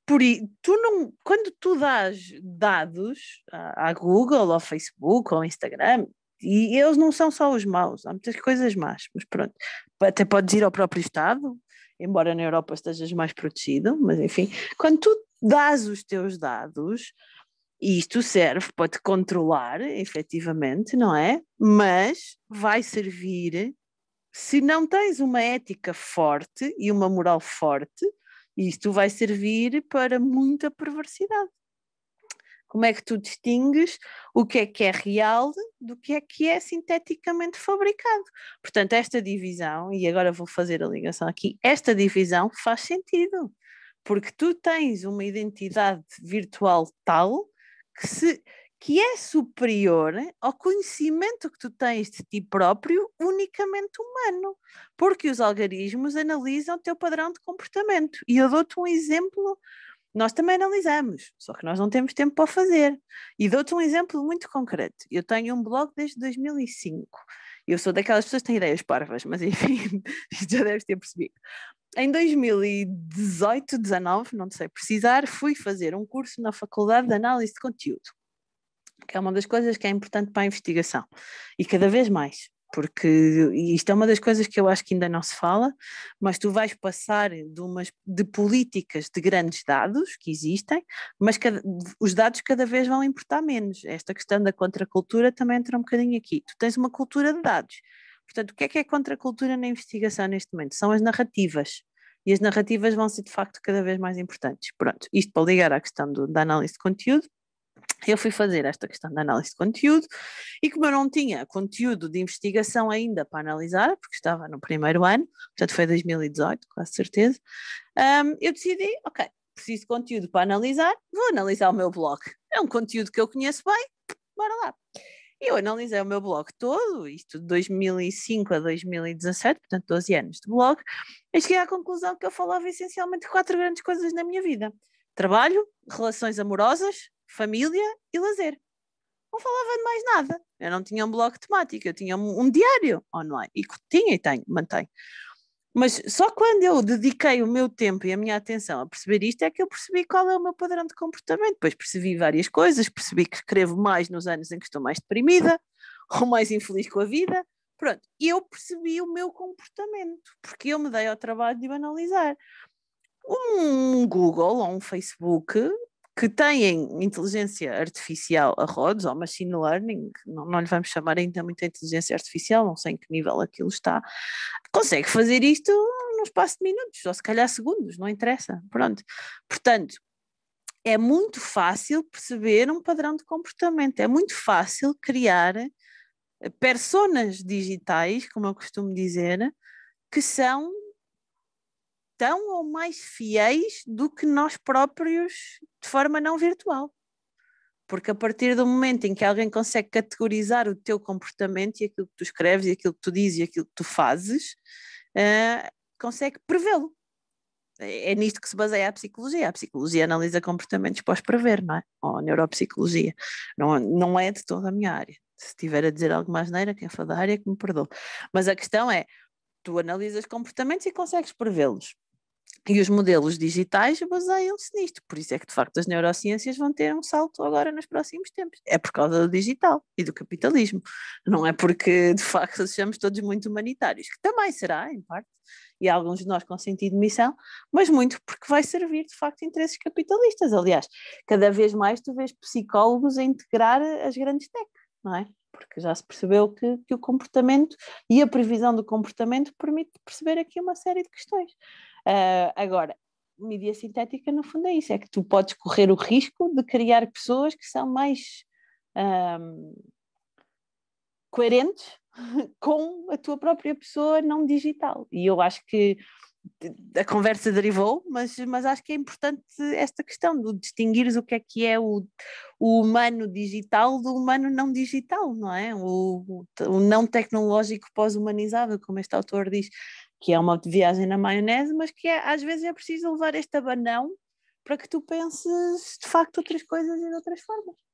Por isso, quando tu dás dados à Google, ao Facebook, ao Instagram, e eles não são só os maus, há muitas coisas más, mas pronto, até podes ir ao próprio Estado, embora na Europa estejas mais protegido, mas enfim, quando tu dás os teus dados, e isto serve para te controlar, efetivamente, não é? Mas vai servir, se não tens uma ética forte e uma moral forte, isto vai servir para muita perversidade. Como é que tu distingues o que é real do que é sinteticamente fabricado? Portanto, esta divisão, e agora vou fazer a ligação aqui, esta divisão faz sentido, porque tu tens uma identidade virtual tal que é superior ao conhecimento que tu tens de ti próprio, unicamente humano, porque os algarismos analisam o teu padrão de comportamento. E eu dou-te um exemplo, nós também analisamos, só que nós não temos tempo para fazer. E dou-te um exemplo muito concreto. Eu tenho um blog desde 2005. Eu sou daquelas pessoas que têm ideias parvas, mas enfim, já deves ter percebido. Em 2018, 19, não sei precisar, fui fazer um curso na Faculdade de Análise de Conteúdo, que é uma das coisas que é importante para a investigação, e cada vez mais, porque isto é uma das coisas que eu acho que ainda não se fala, mas tu vais passar de políticas de grandes dados que existem, mas os dados cada vez vão importar menos. Esta questão da contracultura também entra um bocadinho aqui. Tu tens uma cultura de dados. Portanto, o que é contracultura na investigação neste momento? São as narrativas. E as narrativas vão ser, de facto, cada vez mais importantes. Pronto, isto para ligar à questão da análise de conteúdo. Eu fui fazer esta questão da análise de conteúdo e, como eu não tinha conteúdo de investigação ainda para analisar, porque estava no primeiro ano, portanto foi 2018, com certeza, eu decidi, ok, preciso de conteúdo para analisar, vou analisar o meu blog. É um conteúdo que eu conheço bem, bora lá. Eu analisei o meu blog todo, isto de 2005 a 2017, portanto 12 anos de blog, e cheguei à conclusão que eu falava essencialmente de 4 grandes coisas na minha vida: trabalho, relações amorosas, família e lazer. Não falava de mais nada. Eu não tinha um blog temático, eu tinha um diário online, e tinha e tenho, mantenho. Mas só quando eu dediquei o meu tempo e a minha atenção a perceber isto é que eu percebi qual é o meu padrão de comportamento. Depois percebi várias coisas, percebi que escrevo mais nos anos em que estou mais deprimida ou mais infeliz com a vida. Pronto, eu percebi o meu comportamento, porque eu me dei ao trabalho de o analisar. Um Google ou um Facebook que têm inteligência artificial a rodos, ou machine learning, não lhe vamos chamar ainda muita inteligência artificial, não sei em que nível aquilo está, consegue fazer isto num espaço de minutos, ou se calhar segundos, não interessa, pronto. Portanto, é muito fácil perceber um padrão de comportamento, é muito fácil criar personas digitais, como eu costumo dizer, que são tão ou mais fiéis do que nós próprios de forma não virtual. Porque a partir do momento em que alguém consegue categorizar o teu comportamento e aquilo que tu escreves, e aquilo que tu dizes e aquilo que tu fazes, consegue prevê-lo. É nisto que se baseia a psicologia. A psicologia analisa comportamentos para os prever, não é? Ou a neuropsicologia. Não é de toda a minha área. Se estiver a dizer alguma asneira, quem for da área que me perdoe. Mas a questão é, tu analisas comportamentos e consegues prevê-los. E os modelos digitais baseiam-se nisto. Por isso é que, de facto, as neurociências vão ter um salto agora nos próximos tempos. É por causa do digital e do capitalismo. Não é porque, de facto, sejamos todos muito humanitários, que também será, em parte, e alguns de nós com sentido de missão, mas muito porque vai servir, de facto, interesses capitalistas. Aliás, cada vez mais tu vês psicólogos a integrar as grandes tech, não é? Porque já se percebeu que o comportamento e a previsão do comportamento permite perceber aqui uma série de questões. Agora, mídia sintética no fundo é isso, é que tu podes correr o risco de criar pessoas que são mais coerentes com a tua própria pessoa não digital. E eu acho que a conversa derivou, mas acho que é importante esta questão de distinguires o que é o humano digital do humano não digital, não é? O não tecnológico pós-humanizável, como este autor diz, que é uma viagem na maionese, mas que é, às vezes é preciso levar este abanão para que tu penses de facto outras coisas e de outras formas.